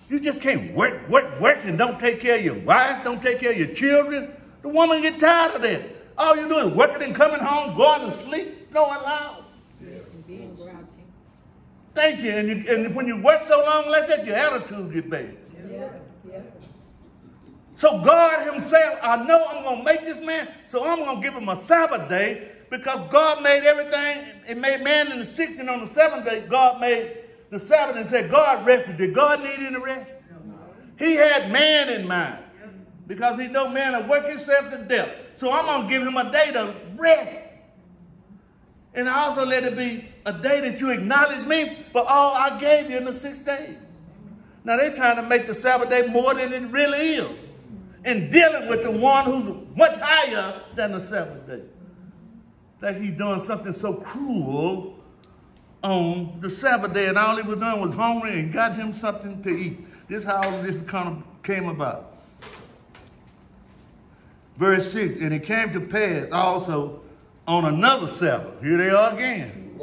You just can't work, work, work, and don't take care of your wife, don't take care of your children. The woman get tired of that. All you do is working and coming home, going to sleep, snoring loud. Yeah. And being grouchy. Thank you. And, you. and when you work so long like that, your attitude gets bad. Yeah. Yeah. So God himself, I know I'm going to make this man, so I'm going to give him a Sabbath day because God made everything. It made man in the sixth, and on the seventh day, God made the Sabbath and said, God rested. Did God need any rest? No. He had man in mind because he know man will work himself to death. So I'm going to give him a day to rest. And I also let it be a day that you acknowledge me for all I gave you in the sixth day. Now they're trying to make the Sabbath day more than it really is and dealing with the one who's much higher than the Sabbath day. Like he's doing something so cruel on the Sabbath day, and all he was doing was hungry and got him something to eat. This is how this kind of came about. Verse six, and it came to pass also on another Sabbath. Here they are again.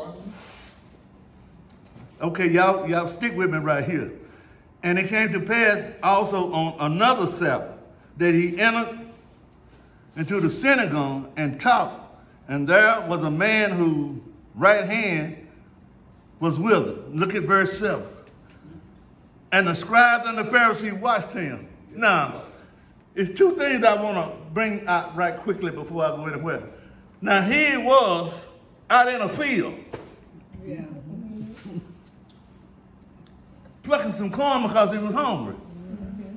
Okay, y'all, y'all stick with me right here. And it came to pass also on another Sabbath that he entered into the synagogue and taught. And there was a man whose right hand was withered. Look at verse seven. And the scribes and the Pharisees watched him. Now, it's two things I want to bring out right quickly before I go anywhere. Now, he was out in a field. Yeah. Plucking some corn because he was hungry. Mm-hmm.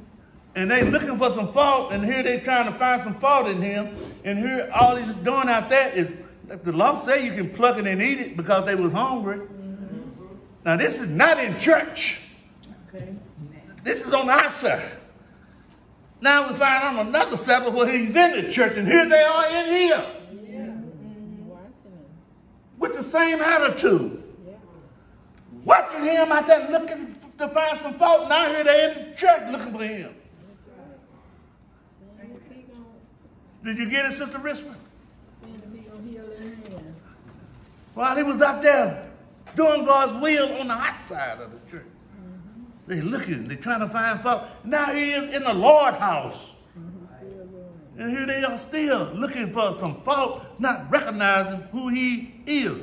And they looking for some fault, and here they trying to find some fault in him. And here all he's doing out there is, like the law said, you can pluck it and eat it because they was hungry. Now, this is not in church. Okay. This is on our side. Now we find on another Sabbath where he's in the church, and here they are in here. Yeah. Mm-hmm. With the same attitude. Yeah. Watching him out there looking to find some fault. Now here they're in the church looking for him. That's right. Did you get it, Sister Richmond? While he was out there doing God's will on the outside of the church, mm-hmm. they're looking, they're trying to find fault. Now he is in the Lord's house. Mm-hmm. And here they are still looking for some fault, not recognizing who he is.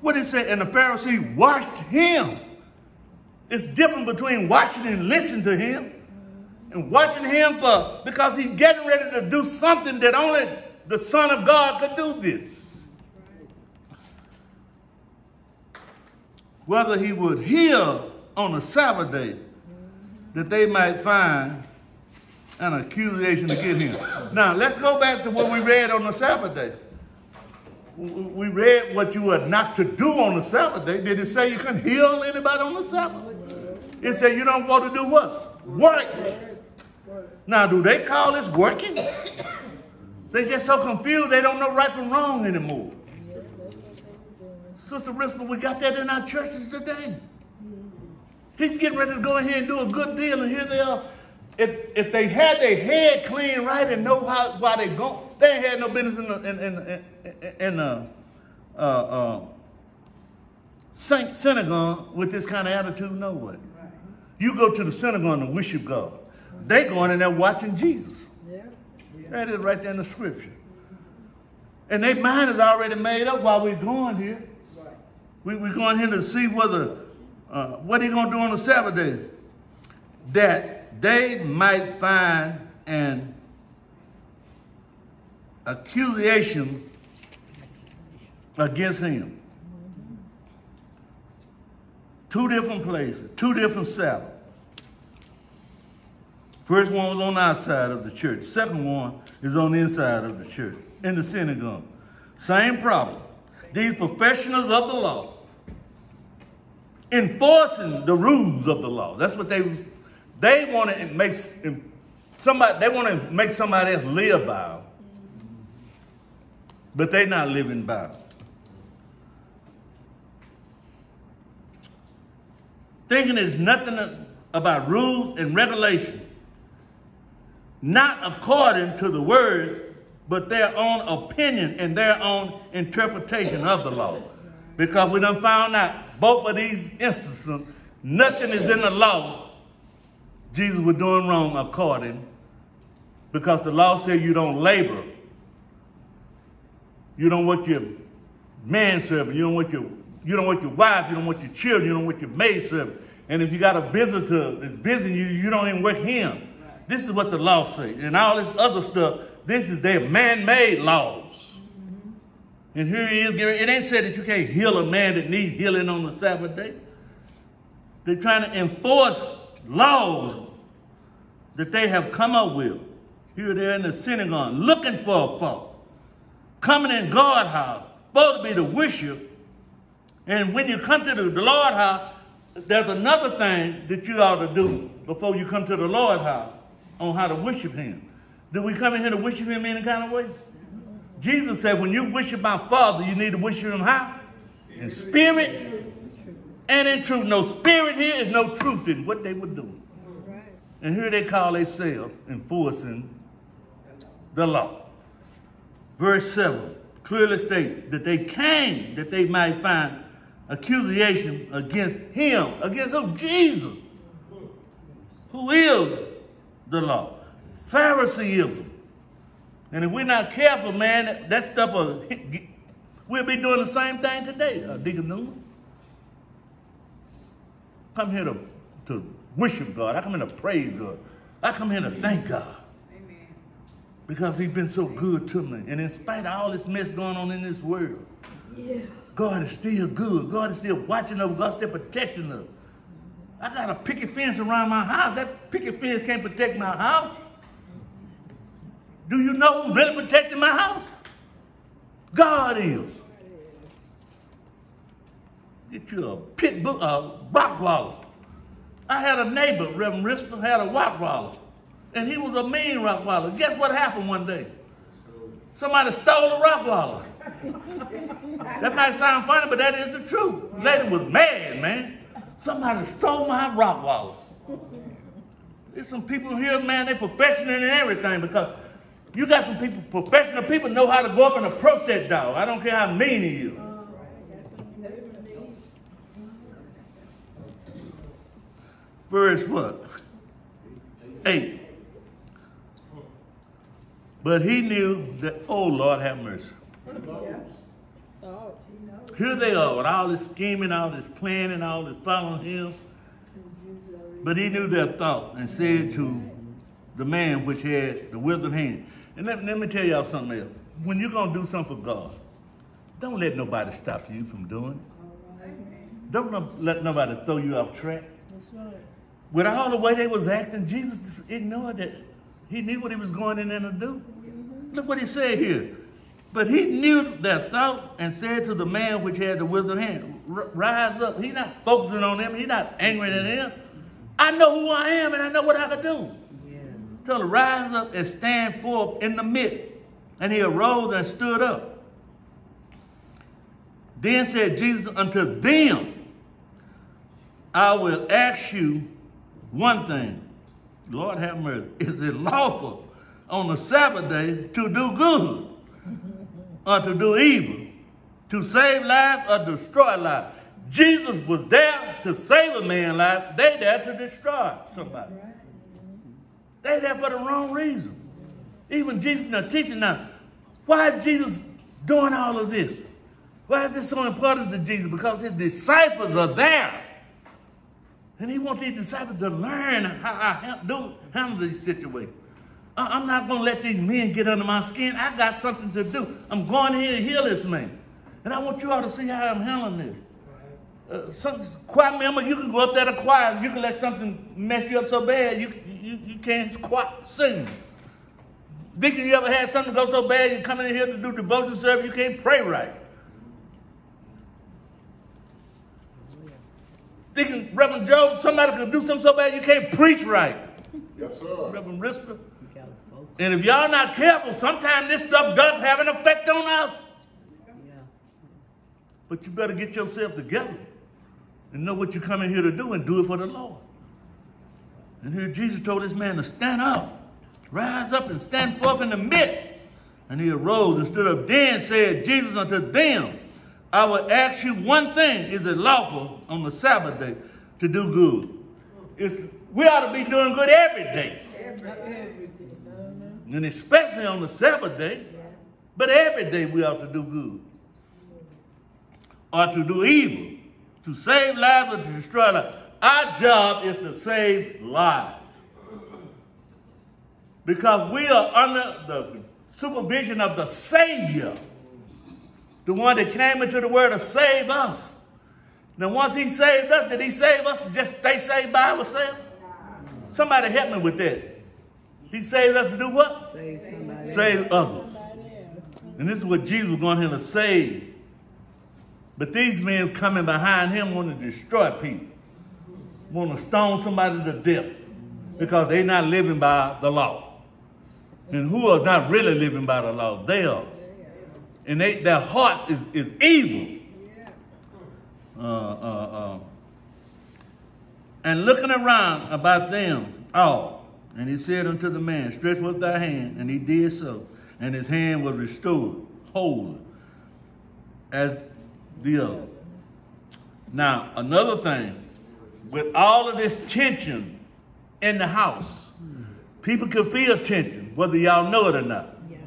What did it say? And the Pharisees washed him. It's different between watching and listening to him and watching him for, because he's getting ready to do something that only the Son of God could do this. Whether he would heal on a Sabbath day that they might find an accusation against him. Now, let's go back to what we read on the Sabbath day. We read what you were not to do on the Sabbath day. Did it say you couldn't heal anybody on the Sabbath? It said you don't go to do what? Work. Now, do they call this working? They get so confused they don't know right from wrong anymore. Sister Risper, we got that in our churches today. He's getting ready to go in here and do a good deal, and here they are. If, if they had their head clean right and know how, why they go, they ain't had no business in the, in, in, in, in the uh, uh, Saint synagogue with this kind of attitude, no way. Right. You go to the synagogue and worship God. Right. They going in there watching Jesus. Yeah. Yeah. That is right there in the scripture. And their mind is already made up while we're going here. Right. We, we're going here to see whether, uh, what he going to do on the Sabbath day. That they might find an accusation against him. Two different places, two different Sabbaths. First one was on our side of the church. Second one is on the inside of the church, in the synagogue. Same problem. These professionals of the law enforcing the rules of the law. That's what they they want to make somebody. They want to make somebody else live by them. But they're not living by it. Thinking it's nothing about rules and regulations, not according to the word, but their own opinion and their own interpretation of the law. Because we done found out both of these instances, nothing is in the law Jesus was doing wrong according, because the law said you don't labor. You don't want your manservant, you don't want your, you don't want your wife, you don't want your children, you don't want your maidservant. And if you got a visitor that's visiting you, you don't even work him. Right. This is what the law says. And all this other stuff, this is their man-made laws. Mm-hmm. And here he is, Gary. It ain't said that you can't heal a man that needs healing on the Sabbath day. They're trying to enforce laws that they have come up with. Here they're in the synagogue looking for a fault. Coming in God's house, supposed to be the worship. And when you come to the Lord's house, there's another thing that you ought to do before you come to the Lord's house on how to worship him. Do we come in here to worship him in any kind of way? Jesus said, when you worship my Father, you need to worship him how? In spirit and in truth. No spirit here is no truth in what they were doing. And here they call themselves enforcing the law. Verse seven clearly states that they came that they might find accusation against him, against who? Jesus, who is the law. Phariseeism. And if we're not careful, man, that stuff will, we'll be doing the same thing today. Uh, Deacon Newman, I come here to, to worship God. I come here to praise God. I come here to thank God. Because he's been so good to me. And in spite of all this mess going on in this world, yeah. God is still good. God is still watching over. God's still protecting us. I got a picket fence around my house. That picket fence can't protect my house. Do you know who's really protecting my house? God is. Get you a pit bull, a rock waller. I had a neighbor, Reverend Risper, had a rock waller. And he was a mean rottweiler. Guess what happened one day? Somebody stole a rottweiler. That might sound funny, but that is the truth. Lady was mad, man. Somebody stole my rottweiler. There's some people here, man, they're professional and everything because You got some people, professional people know how to go up and approach that dog. I don't care how mean he is. Verse what? Eight. But he knew that, oh Lord, have mercy. Here they are with all this scheming, all this planning, all this following him. But he knew their thoughts and said to the man which had the withered hand. And let, let me tell y'all something else. When you're going to do something for God, don't let nobody stop you from doing it. Don't let nobody throw you off track. With all the way they was acting, Jesus ignored it. He knew what he was going in there to do. Look what he said here. But he knew their thought and said to the man which had the withered hand, rise up. He's not focusing on them. He's not angry at them. I know who I am and I know what I can do. Yeah. Tell him, rise up and stand forth in the midst. And he arose and stood up. Then said Jesus unto them, I will ask you one thing. Lord have mercy. Is it lawful on the Sabbath day to do good or to do evil, to save life or destroy life? Jesus was there to save a man's life. They there to destroy somebody. They there for the wrong reason. Even Jesus now teaching now, why is Jesus doing all of this? Why is this so important to Jesus? Because his disciples are there. And he wants these disciples to learn how I do handle this situation. I'm not going to let these men get under my skin. I got something to do. I'm going here to heal this man. And I want you all to see how I'm handling this. Uh, some choir member, you can go up there to choir. You can let something mess you up so bad you you, you can't choir, sing. Deacon, you ever had something go so bad you come in here to do devotion service, you can't pray right. Deacon, Reverend Joe, somebody could do something so bad you can't preach right. Yes, sir. Reverend Risper. And if y'all not careful, sometimes this stuff does have an effect on us. Yeah. But you better get yourself together and know what you're coming here to do and do it for the Lord. And here Jesus told this man to stand up, rise up and stand forth in the midst. And he arose and stood up. Then said Jesus unto them, I will ask you one thing. Is it lawful on the Sabbath day to do good? It's, we ought to be doing good every day. Every, every day. And especially on the Sabbath day. Yeah. But every day we ought to do good. Or to do evil, to save lives or to destroy lives. Our job is to save lives. Because we are under the supervision of the Savior, the one that came into the world to save us. Now once he saved us, did he save us to just stay saved by ourselves? Somebody help me with that. He saved us to do what? Save, somebody save others. Somebody and this is what Jesus was going here to save. But these men coming behind him want to destroy people. Want to stone somebody to death. Because they're not living by the law. And who are not really living by the law? They are. And they, their hearts is, is evil. Uh, uh, uh. And looking around about them all. And he said unto the man, stretch forth thy hand. And he did so. And his hand was restored, whole, as the other. Now, another thing, with all of this tension in the house, people can feel tension, whether y'all know it or not. Yeah.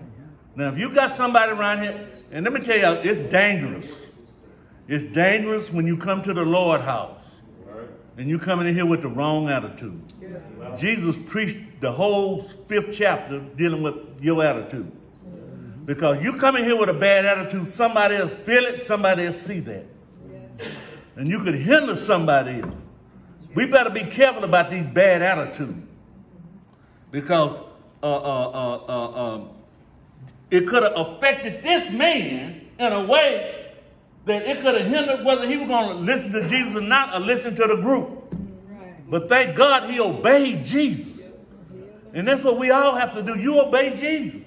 Now, if you got somebody around here, and let me tell y'all, it's dangerous. It's dangerous when you come to the Lord's house. And you coming in here with the wrong attitude. Yeah. Wow. Jesus preached the whole fifth chapter dealing with your attitude. Mm-hmm. Because you come in here with a bad attitude, somebody will feel it, somebody will see that. Yeah. And you could hinder somebody else. We better be careful about these bad attitudes. Because uh, uh, uh, uh, uh, it could have affected this man in a way that it could have hindered whether he was going to listen to Jesus or not, or listen to the group. Right. But thank God he obeyed Jesus. And that's what we all have to do. You obey Jesus.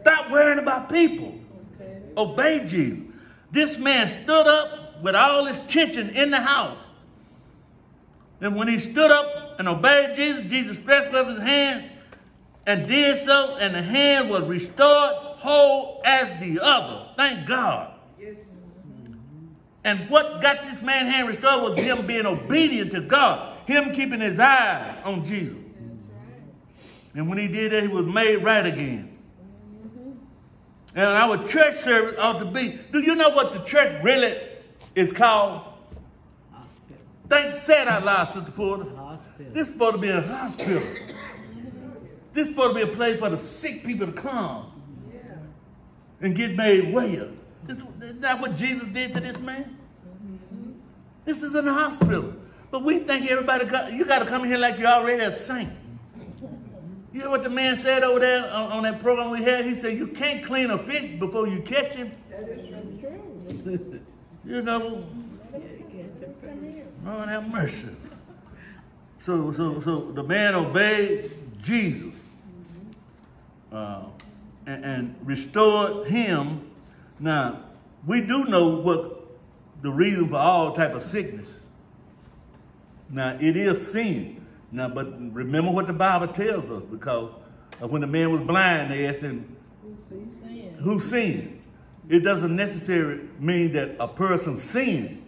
Stop worrying about people. Okay. Obey Jesus. This man stood up with all his tension in the house. And when he stood up and obeyed Jesus, Jesus stretched forth his hand and did so, and the hand was restored whole as the other. Thank God. Yes. And what got this man's hand restored was him being obedient to God, him keeping his eye on Jesus. Right. And when he did that, he was made right again. Mm-hmm. And our church service ought to be, do you know what the church really is called? Hospital. Think, say it out loud, Sister Porter. Hospital. This is supposed to be a hospital. This is supposed to be a place for the sick people to come yeah. and get made well. This, isn't that what Jesus did to this man? Mm-hmm. This is in the hospital. But we think everybody, got, you got to come here like you're already a saint. You know what the man said over there on, on that program we had? He said, you can't clean a fish before you catch him. That is true. You know, Lord have mercy. So, so, so the man obeyed Jesus uh, and, and restored him. Now, we do know what the reason for all type of sickness. Now, it is sin. Now, but remember what the Bible tells us, because when the man was blind, they asked him, who's sin? Who's sin? It doesn't necessarily mean that a person's sin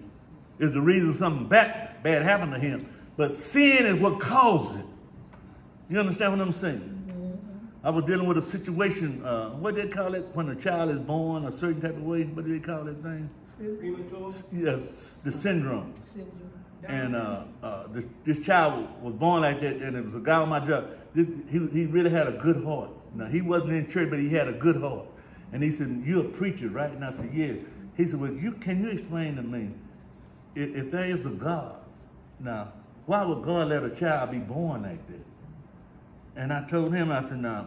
is the reason something bad, bad happened to him. But sin is what caused it. You understand what I'm saying? Mm-hmm. I was dealing with a situation, uh, what do they call it when a child is born a certain type of way? What do they call that thing? Premature? Yes, the syndrome. Syndrome. And uh, uh, this, this child was born like that, and it was a guy on my job. This, he, he really had a good heart. Now, he wasn't in church, but he had a good heart. And he said, you're a preacher, right? And I said, yeah. He said, well, you, can you explain to me, if, if there is a God, now, why would God let a child be born like that? And I told him, I said, now, nah,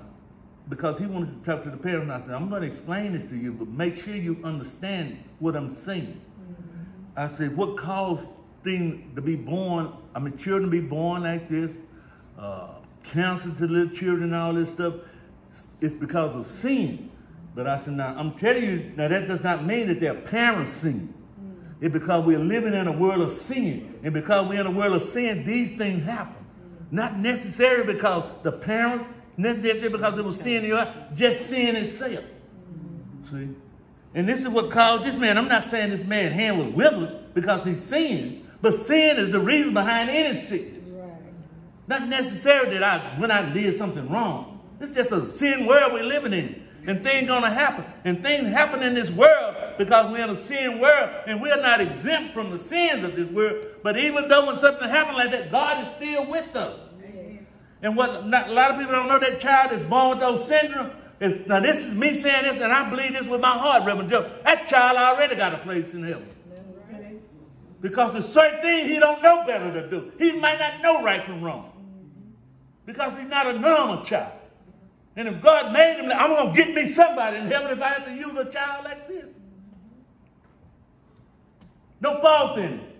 because he wanted to talk to the parents, and I said, I'm going to explain this to you, but make sure you understand what I'm saying. Mm-hmm. I said, what caused things to be born, I mean, children to be born like this, uh, cancer to little children, all this stuff, it's because of sin. But I said, now, I'm telling you, now that does not mean that their parents sin. Mm-hmm. It's because we're living in a world of sin. And because we're in a world of sin, these things happen. Not necessarily because the parents, not necessarily because it was sin in your heart, just sin itself. Mm-hmm. See? And this is what caused this man. I'm not saying this man's hand was withered because he's sin, but sin is the reason behind any sickness. Right. Not necessarily that I when I did something wrong. It's just a sin world we're living in. And things gonna happen. And things happen in this world because we're in a sin world, and we're not exempt from the sins of this world. But even though when something happened like that, God is still with us. Amen. And what not, a lot of people don't know, that child is born with Down syndrome. It's, now this is me saying this, and I believe this with my heart, Reverend Joe. That child already got a place in heaven. Right. Because there's certain things he don't know better to do. He might not know right from wrong. Mm-hmm. Because he's not a normal child. And if God made him, I'm going to get me somebody in heaven if I had to use a child like this. No fault in it.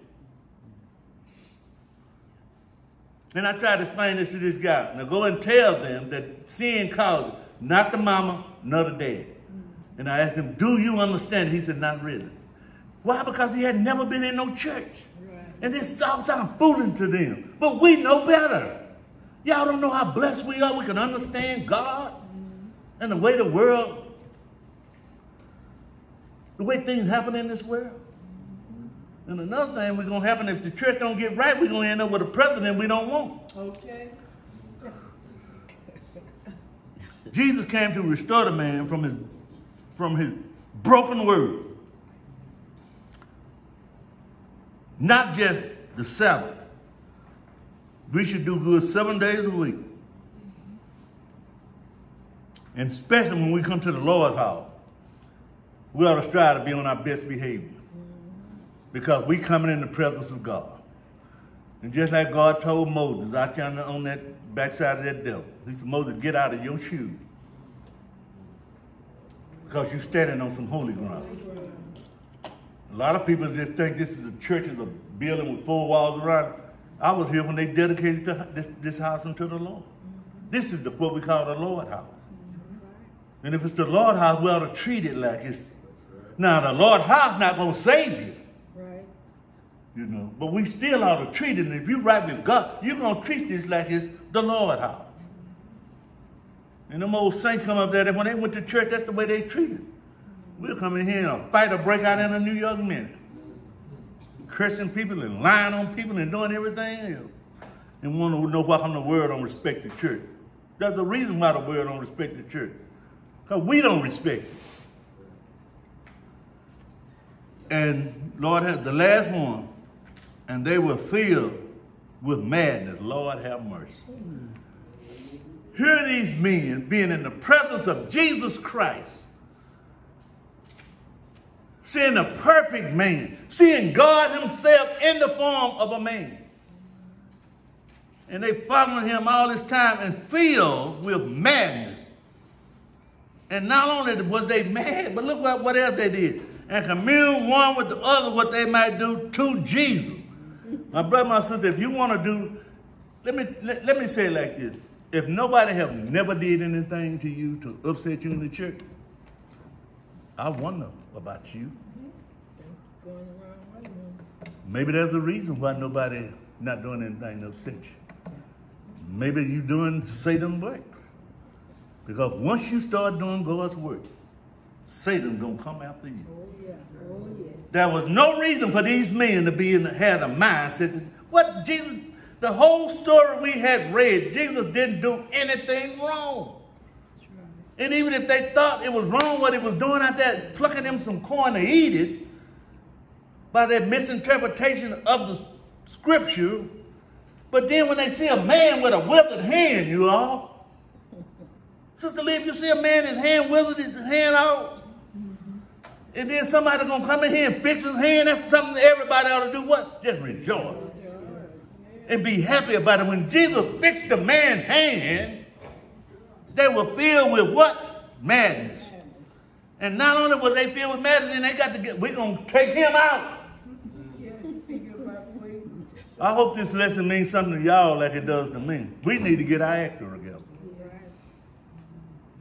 And I tried to explain this to this guy. Now go and tell them that sin caused it, not the mama, not the dad. And I asked him, do you understand? He said, not really. Why? Because he had never been in no church. Right. And this all sounds fooling to them. But we know better. Y'all don't know how blessed we are. We can understand God and the way the world, the way things happen in this world. And another thing we're going to happen, if the church don't get right, we're going to end up with a president we don't want. Okay. Jesus came to restore the man from his, from his broken word. Not just the Sabbath. We should do good seven days a week. And especially when we come to the Lord's house, we ought to strive to be on our best behavior. Because we coming in the presence of God. And just like God told Moses out there on that backside of that devil, he said, Moses, get out of your shoes. Because you're standing on some holy ground. A lot of people just think this is a church, is a building with four walls around it. I was here when they dedicated this, this house unto the Lord. This is the, what we call the Lord house. And if it's the Lord house, we ought to treat it like it's... Now, the Lord house not going to save you. You know, but we still ought to treat it. And if you're right with God, you're going to treat this like it's the Lord's house. And them old saints come up there, that when they went to church, that's the way they treated. We'll come in here and a fight will break out in a New York minute. Cursing people and lying on people and doing everything else. And want to know why the world don't respect the church. There's a reason why the world don't respect the church. Because we don't respect it. And Lord have the last one, and they were filled with madness. Lord have mercy. Here these men being in the presence of Jesus Christ, seeing a perfect man, seeing God himself in the form of a man. And they following him all this time and filled with madness. And not only was they mad, but look what, what else they did. And commune one with the other what they might do to Jesus. My brother, my sister, if you want to do, let me, let, let me say it like this. If nobody have never did anything to you to upset you in the church, I wonder about you. Maybe there's a reason why nobody not doing anything to upset you. Maybe you doing Satan's work. Because once you start doing God's work, Satan's going to come after you. Oh, yeah. Oh, yeah. There was no reason for these men to be in the, had a mindset. What Jesus, the whole story we had read, Jesus didn't do anything wrong. Right. And even if they thought it was wrong what he was doing out there, plucking them some corn to eat it, by their misinterpretation of the scripture. But then when they see a man with a withered hand, you all, Sister Lee, if you see a man, his hand withered, his hand out, and then somebody's going to come in here and fix his hand. That's something that everybody ought to do. What? Just rejoice. And be happy about it. When Jesus fixed the man's hand, they were filled with what? Madness. And not only were they filled with madness, then they got to get, we're going to take him out. I hope this lesson means something to y'all like it does to me. We need to get our actor together.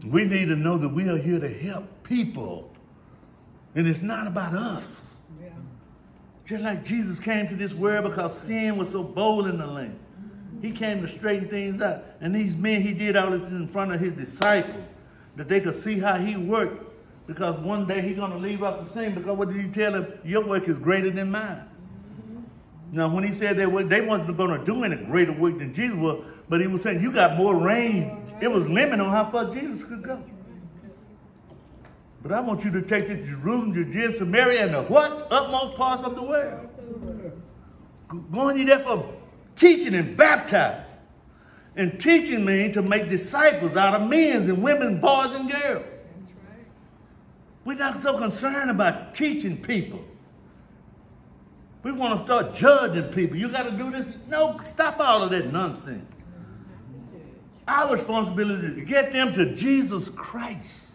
We need to know that we are here to help people. And it's not about us. Yeah. Just like Jesus came to this world because sin was so bold in the land. Mm-hmm. He came to straighten things out. And these men, he did all this in front of his disciples that they could see how he worked. Because one day he's going to leave off the scene. Because what did he tell them? Your work is greater than mine. Mm-hmm. Now, when he said that well, they weren't going to do any greater work than Jesus was, but he was saying, you got more range. Right. It was limited on how far Jesus could go. But I want you to take this Jerusalem, Judea, Samaria, and the what? Utmost parts of the world. Going you there for teaching and baptizing. And teaching men to make disciples out of men and women, boys and girls. That's right. We're not so concerned about teaching people. We want to start judging people. You got to do this. No, stop all of that nonsense. Our responsibility is to get them to Jesus Christ.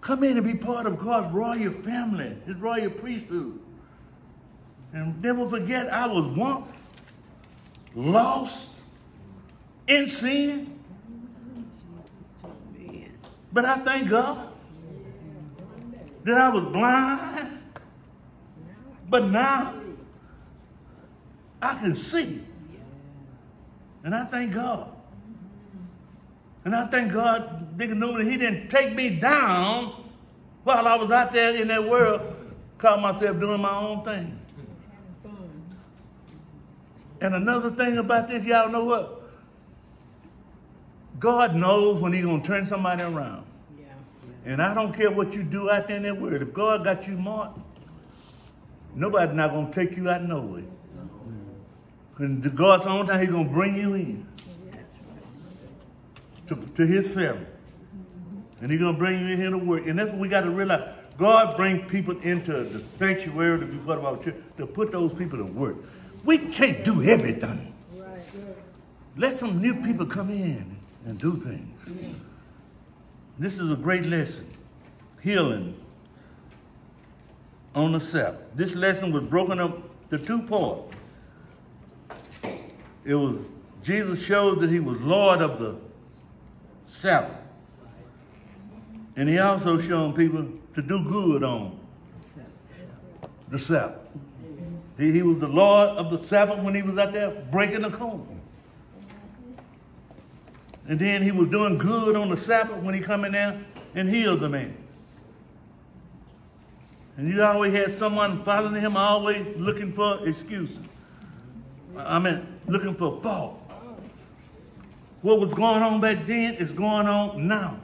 Come in and be part of God's royal family, his royal priesthood. And never forget, I was once lost in sin. But I thank God that I was blind. But now I can see. And I thank God. And I thank God, Dick Newman, he didn't take me down while I was out there in that world, caught myself doing my own thing. And another thing about this, y'all know what? God knows when he's going to turn somebody around. Yeah. And I don't care what you do out there in that world. If God got you marked, nobody's not going to take you out nowhere. And God's own time, he's going to bring you in. To, to his family. And he's going to bring you in here to work. And that's what we got to realize. God brings people into the sanctuary to be part of our church, to put those people to work. We can't do everything. Right. Let some new people come in and do things. Yeah. This is a great lesson. Healing on the Sabbath. This lesson was broken up to two parts. It was, Jesus showed that he was Lord of the Sabbath. And he also showed people to do good on the Sabbath. He, he was the Lord of the Sabbath when he was out there breaking the corn. And then he was doing good on the Sabbath when he come in there and healed the man. And you always had someone following him, always looking for excuses. I mean, looking for fault. What was going on back then is going on now.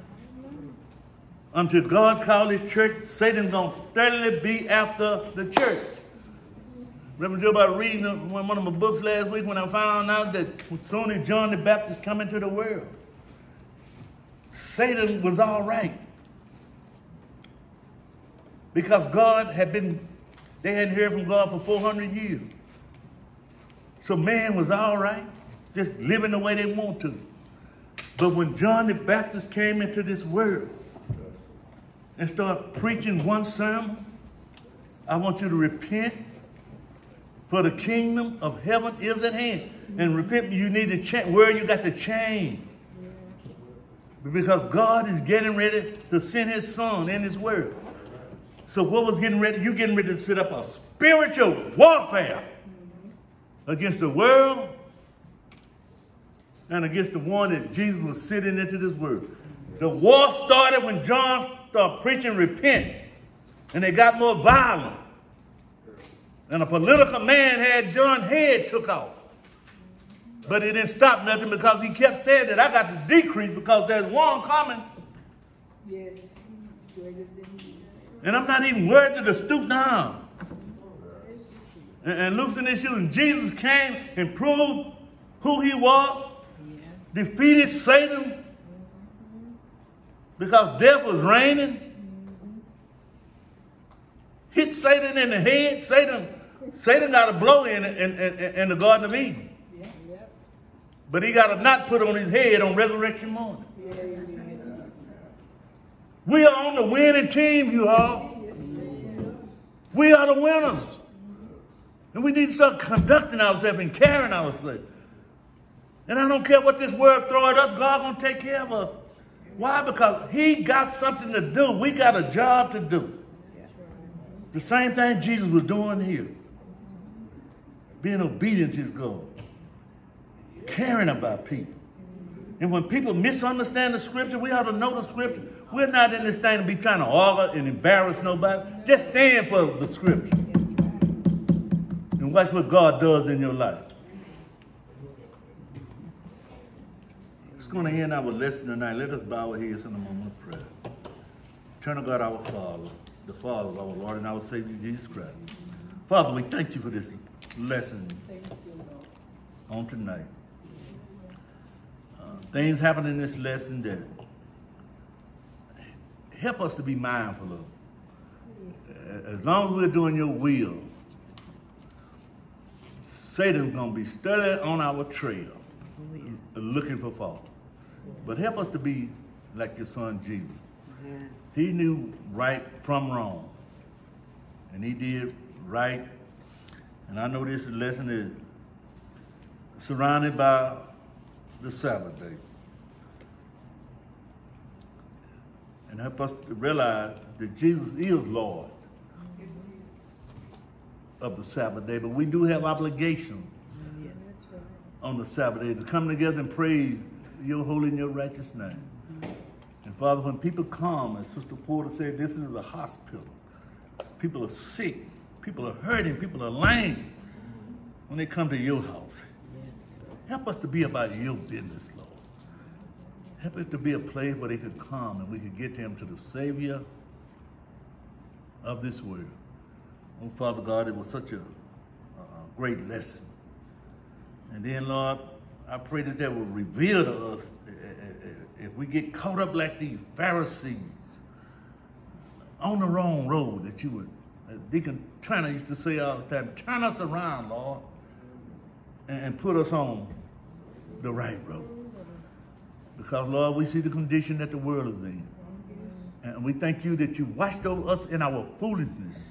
Until God called his church, Satan's going to steadily be after the church. Remember about reading one of my books last week when I found out that soon as John the Baptist came into the world, Satan was all right. Because God had been, they hadn't heard from God for four hundred years. So man was all right, just living the way they want to. But when John the Baptist came into this world and started preaching one sermon, I want you to repent, for the kingdom of heaven is at hand. And repent, you need to change. Where you got to change. Because God is getting ready to send his son in his word. So what was getting ready? You're getting ready to set up a spiritual warfare against the world and against the one that Jesus was sending into this world. The war started when John started preaching repent. And they got more violent. And a political man had John's head took off. But it didn't stop nothing because he kept saying that I got to decrease because there's one coming. Yes. And I'm not even worthy to stoop down. And, and Luke's in his shoes. And Jesus came and proved who he was. Yeah. Defeated Satan. Mm-hmm. Because death was reigning. Mm-hmm. Hit Satan in the head. Satan. Satan got a blow in, in, in, in the Garden of Eden. Yeah, yeah. But he got a knot put on his head on resurrection morning. Yeah, yeah. We are on the winning team, you all. Yes, we are the winners. Mm-hmm. And we need to start conducting ourselves and carrying ourselves. And I don't care what this world throws at us, God's going to take care of us. Why? Because he got something to do. We got a job to do. The same thing Jesus was doing here. Being obedient to his God. Caring about people. And when people misunderstand the scripture, we ought to know the scripture. We're not in this thing to be trying to argue and embarrass nobody. Just stand for the scripture. And watch what God does in your life. It's going to end our lesson tonight. Let us bow our heads in a moment of prayer. Eternal God, our Father, the Father of our Lord and our Savior, Jesus Christ. Father, we thank you for this lesson on tonight. Uh, things happen in this lesson that help us to be mindful of. As long as we're doing your will, Satan's going to be steadily on our trail, looking for fault. But help us to be like your son, Jesus. He knew right from wrong. And he did right. And I know this lesson is surrounded by the Sabbath day. And help us to realize that Jesus is Lord of the Sabbath day. But we do have obligation on the Sabbath day to come together and praise your holy and your righteous name. And Father, when people come, as Sister Porter said, this is a hospital. People are sick. People are hurting. People are lame when they come to your house. Help us to be about your business, Lord. Help it to be a place where they could come and we could get them to the Savior of this world. Oh, Father God, it was such a, a great lesson. And then, Lord, I pray that that will reveal to us if we get caught up like these Pharisees on the wrong road that you would, as Deacon Turner used to say all the time, turn us around, Lord, and put us on the right road. Because, Lord, we see the condition that the world is in. And we thank you that you watched over us in our foolishness,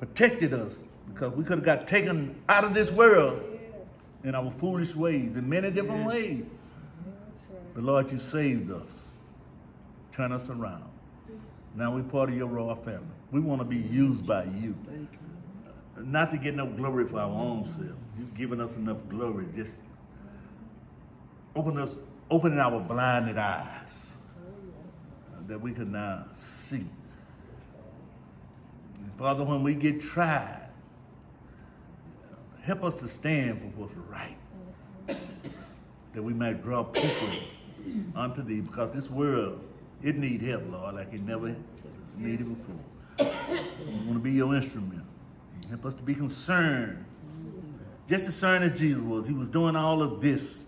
protected us, because we could have got taken out of this world in our foolish ways, in many different ways. But, Lord, you saved us. Turn us around. Now we're part of your royal family. We want to be used by you. Not to get no glory for our own self. You've given us enough glory. Just open us opening our blinded eyes that we can now see. And Father, when we get tried, help us to stand for what's right, that we might draw people unto thee, because this world, it needs help, Lord, like it never needed before. We want to be your instrument. Help us to be concerned, just as concerned as Jesus was. He was doing all of this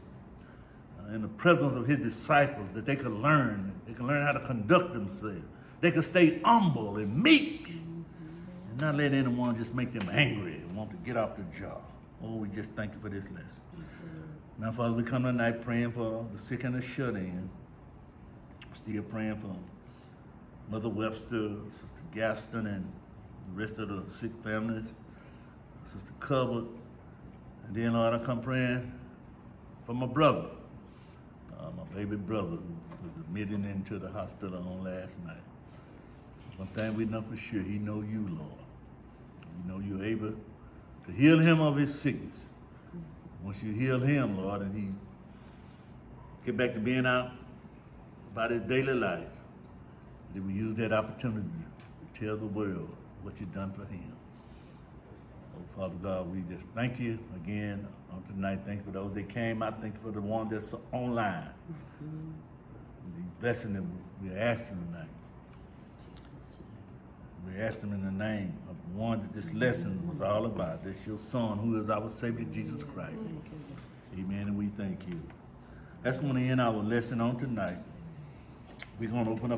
uh, in the presence of his disciples, that they could learn. They could learn how to conduct themselves. They could stay humble and meek, and not let anyone just make them angry and want to get off the job. Oh, we just thank you for this lesson. Now, Father, we come tonight praying for the sick and the shut-in. Still praying for Mother Webster, Sister Gaston, and the rest of the sick families, Sister Cupboard. And then, Lord, I come praying for my brother, uh, my baby brother, who was admitted into the hospital on last night. One thing we know for sure, he know you, Lord. You know you're able to heal him of his sickness. Once you heal him, Lord, and he get back to being out about his daily life, that we use that opportunity to tell the world what you've done for him. Oh, Father God, we just thank you again on tonight. Thank you for those that came out. Thank you for the one that's online. Mm-hmm. The blessing that we're asking tonight. We ask them in the name of the one that this lesson was all about. That's your son, who is our Savior, Jesus Christ. Amen, and we thank you. That's going to end our lesson on tonight. We're going to open up.